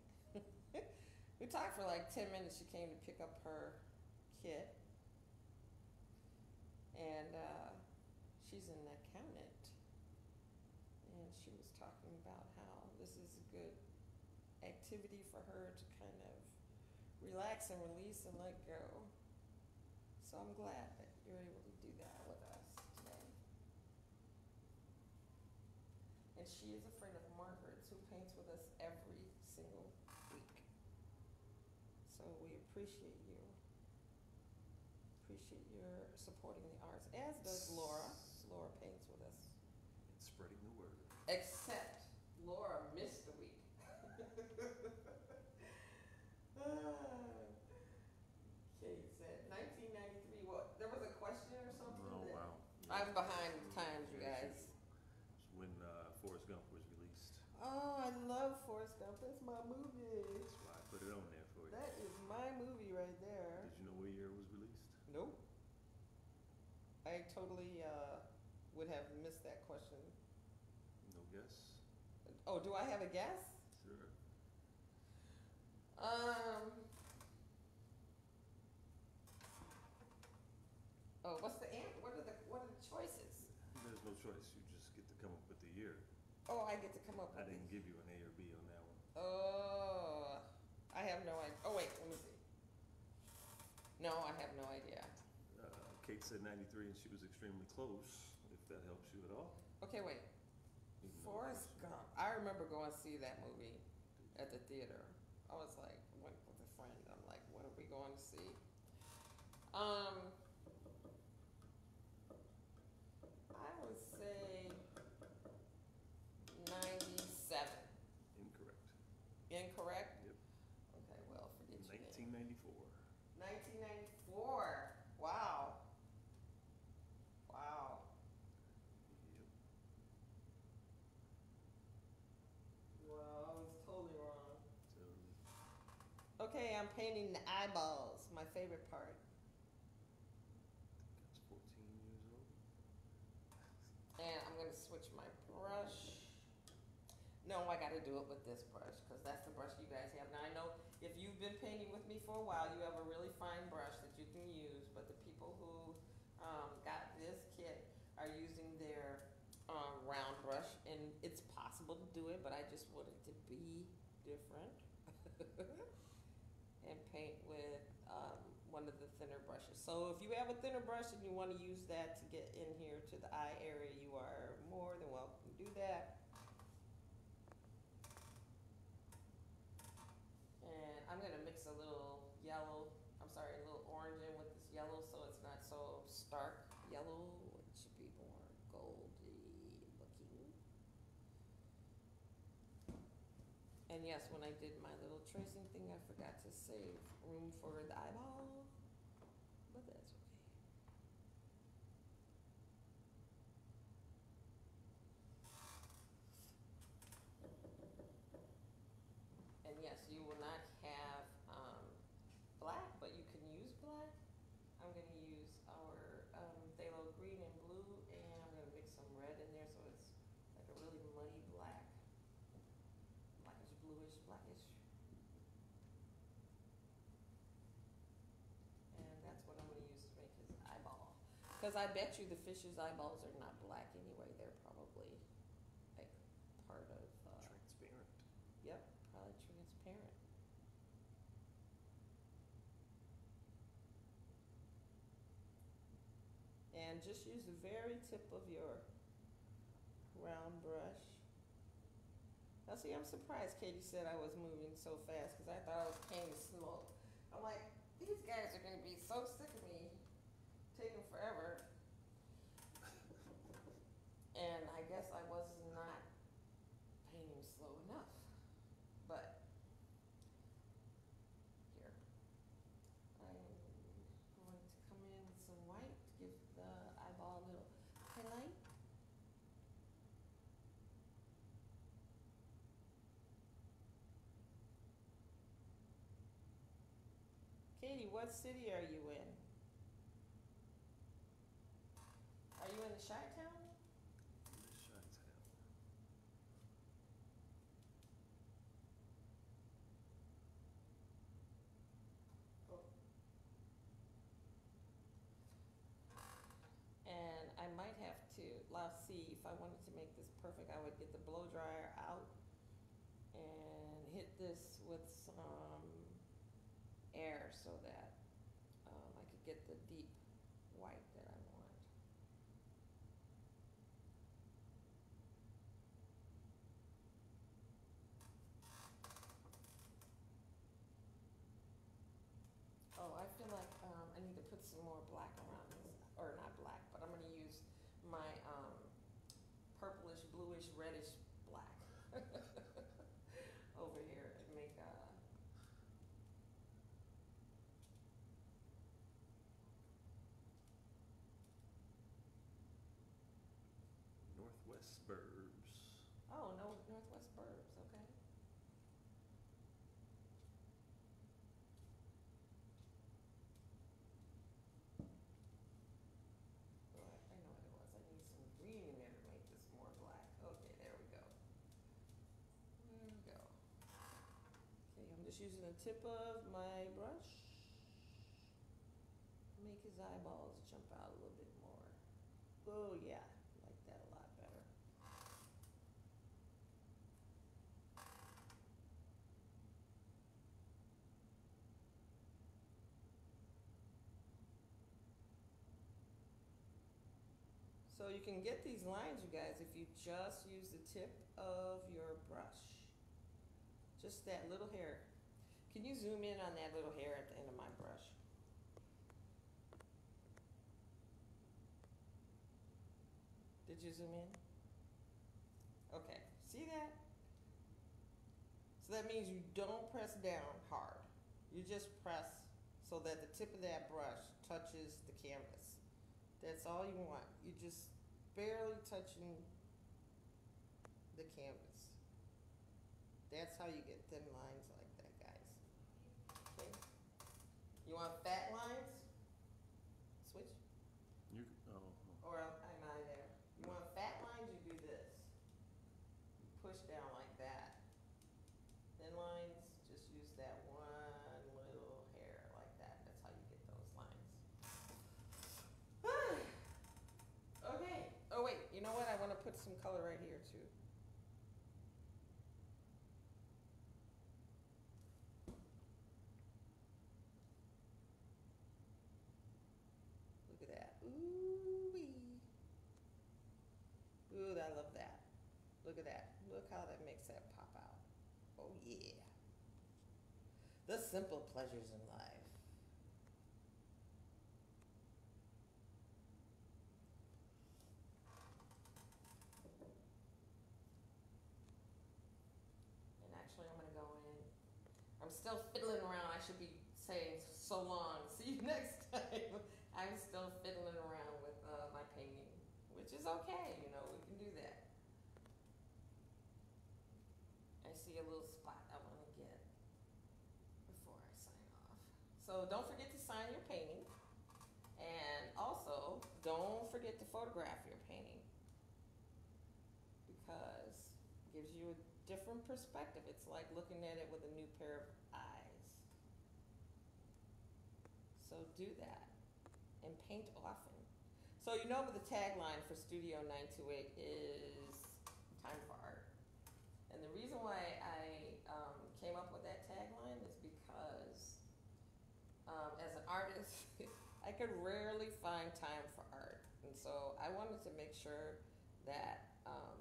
We talked for like ten minutes. She came to pick up her kit. And uh, she's an accountant. And she was talking about how this is a good activity for her to kind of relax and release and let go. So I'm glad that you're able to do that with us today. And she is a friend of Margaret's who paints with us every single week. So we appreciate you. Appreciate your supporting the arts, as does Laura. Laura paints with us. And spreading the word. Except Laura missed the week. Kate said, nineteen ninety-three, what? There was a question or something? Oh, wow. Yeah. I'm behind the times, you guys. When uh, Forrest Gump was released. Oh, I love Forrest Gump. That's my movie. That's why I put it on there for you. That is my movie right there. Did you know what year it was released? Nope. I totally uh, would have missed that question. No guess? Oh, do I have a guess? Sure. Um. Oh, what's the answer? What are the what are the choices? There's no choice. You just get to come up with the year. Oh, I get to come up with I didn't give you an A or B on that one. Oh, I have no idea. Oh, wait, let me see. No, I have no idea. Uh, Kate said ninety-three, and she was extremely close, if that helps you at all. Okay, wait. Forrest Gump. I remember going to see that movie at the theater. I was like, went with a friend. I'm like, what are we going to see? Um... I would say ninety-seven. Incorrect. Incorrect? Yep. Okay, well, forget you. nineteen ninety-four. nineteen ninety-four. Wow. Wow. Yep. Well, I was totally wrong. Totally. Okay, I'm painting the eyeballs, my favorite part. I think I was fourteen. And I'm going to switch my brush. No, I got to do it with this brush because that's the brush you guys have. Now, I know if you've been painting with me for a while, you have a really fine brush that you can use. But the people who um, got this kit are using their um, round brush. And it's possible to do it, but I just want it to be different. And paint with um, one of the thinner brushes. So if you have a thinner brush and you want to use that to get in here to the eye area, you are more than welcome to do that. And I'm gonna mix a little yellow, I'm sorry, a little orange in with this yellow so it's not so stark yellow. It should be more goldy looking. And yes, when I did my little tracing thing, I forgot to save room for the eyeball, but that's okay. And yes, you will not have um, black, but you can use black. I'm going to use our um, phthalo green and blue, and I'm going to mix some red in there so it's like a really muddy black. Blackish, bluish, blackish. And that's what I'm going to use to make his eyeball. Because I bet you the fish's eyeballs are not black anyway. They're probably like part of... Uh, transparent. Yep, probably transparent. and just use the very tip of your round brush. Now see, I'm surprised Katie said I was moving so fast because I thought I was paying slow. I'm like, these guys are going to be so sick of me, taking forever. And I guess I was not painting slow enough. But here, I'm going to come in with some white to give the eyeball a little highlight. Katie, what city are you in? Are you in the Chi-Town? In the Chi-Town. Oh. And I might have to, let's see, if I wanted to make this perfect, I would get the blow dryer out and hit this with some air so that um, I could get the deep white that I want. Oh, I feel like um, I need to put some more black around this, or not black, but I'm going to use my um, purplish, bluish, reddish black over here and make a Northwest Burbs. Oh, no, Northwest Burbs, okay. Oh, I know what it was. I need some green in there to make this more black. Okay, there we go. There we go. Okay, I'm just using the tip of my brush. Make his eyeballs jump out a little bit more. Oh, yeah. I like that a lot better. So you can get these lines, you guys, if you just use the tip of your brush. Just that little hair. Can you zoom in on that little hair at the end of my brush? Did you zoom in? Okay, see that? So that means you don't press down hard. You just press so that the tip of that brush touches the canvas. That's all you want. You just barely touching the canvas. That's how you get thin lines like that, guys. Okay. You want fat lines? Switch. You oh. Or am I there? You want fat lines, you do this. Push down like that. Thin lines, just use that one little hair like that. That's how you get those lines. Okay. Oh, wait. You know what? I want to put some color right here, too. Look at that. Ooh-wee. Ooh, I love that. Look at that. Look how that makes that pop out. Oh, yeah. The simple pleasures in life. And actually, I'm going to go in. I'm still fiddling around. I should be saying so long. See you next time. I'm still fiddling around with uh, my painting, which is okay. You know, we can do that. I see a little spot I want to get before I sign off. So don't forget to sign your painting. And also, don't forget to photograph your painting, because it gives you a different perspective. It's like looking at it with a new pair of eyes. So do that and paint often. So you know the tagline for Studio nine two eight is time for art. And the reason why I um, came up with that tagline is because um, as an artist, I could rarely find time for art. And and so I wanted to make sure that um,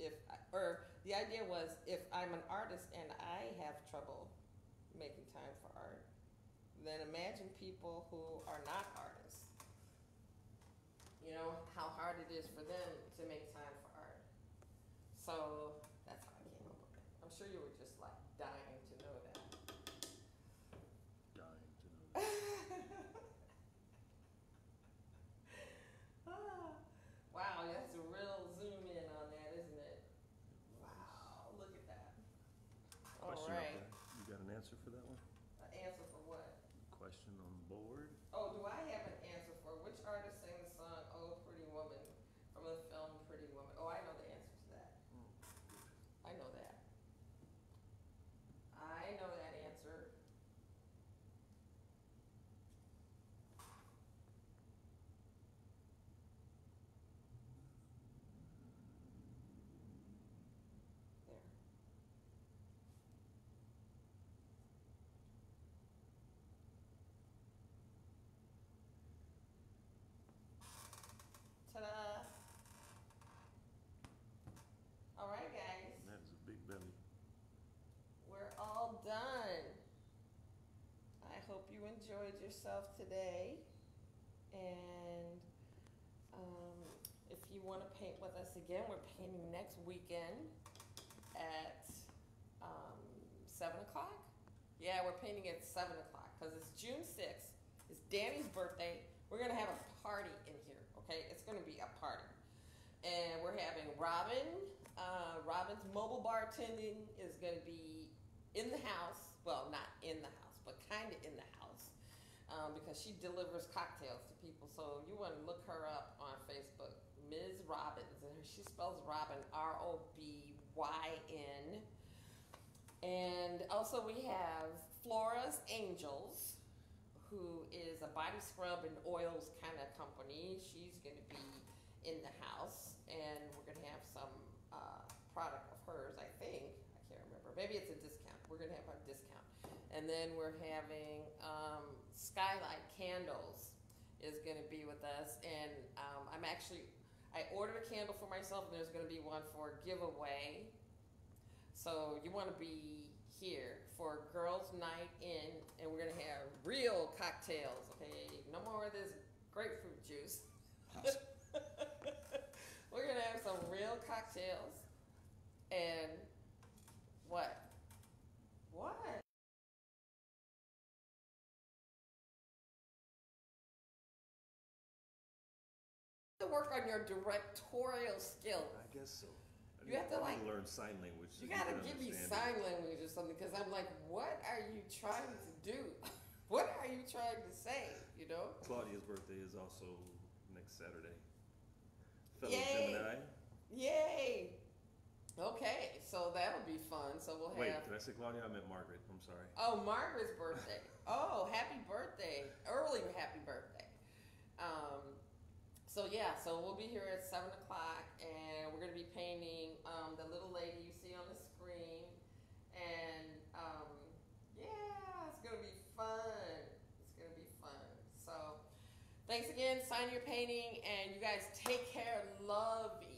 if, I, or the idea was, if I'm an artist and I have trouble making time for art, then imagine people who are not artists. You know, how hard it is for them to make time for art. So that's how I came up with it. I'm sure you were just like dying to know that. Dying to know that. Ah, wow, that's a real zoom in on that, isn't it? Wow, look at that. Question. All right. You got an answer for that one? An answer for what? Question on board. Oh, do I have an answer for which artist sang the song "Oh Pretty Woman" from the film Pretty Woman? Oh, I know the answer to that. Mm. I know that. I know that answer. Ta-da. All right, guys. That is a big belly. We're all done. I hope you enjoyed yourself today. And um, if you want to paint with us again, we're painting next weekend at um, seven o'clock. Yeah, we're painting at seven o'clock because it's June sixth. It's Danny's birthday. We're going to have a party in here, okay? It's going to be a party. And we're having Robin. Uh, Robin's mobile bartending is going to be in the house. Well, not in the house, but kind of in the house. Um, because she delivers cocktails to people. So you want to look her up on Facebook. Miz Robbins. And she spells Robin, R O B Y N. And also we have Flora's Angels, who is a body scrub and oils kind of company. She's gonna be in the house, and we're gonna have some uh, product of hers, I think. I can't remember, maybe it's a discount. We're gonna have a discount. And then we're having um, Skylight Candles is gonna be with us, and um, I'm actually, I ordered a candle for myself, and there's gonna be one for a giveaway. So you wanna be here for girls' night in, and we're gonna have real cocktails, okay? No more of this grapefruit juice. We're gonna have some real cocktails. And what? What? You have to work on your directorial skills. I guess so. You have to like learn sign language. So you gotta give me sign language or something, because I'm like, what are you trying to do? What are you trying to say? You know. Claudia's birthday is also next Saturday. Fellow Gemini. Yay! Okay, so that'll be fun. So we'll have. Wait, did I say Claudia? I meant Margaret. I'm sorry. Oh, Margaret's birthday. Oh, happy birthday! Early happy birthday. Um. So yeah, so we'll be here at seven o'clock, and we're going to be painting um, the little lady you see on the screen. And um, yeah, it's going to be fun. It's going to be fun. So thanks again. Sign your painting, and you guys take care. Love you.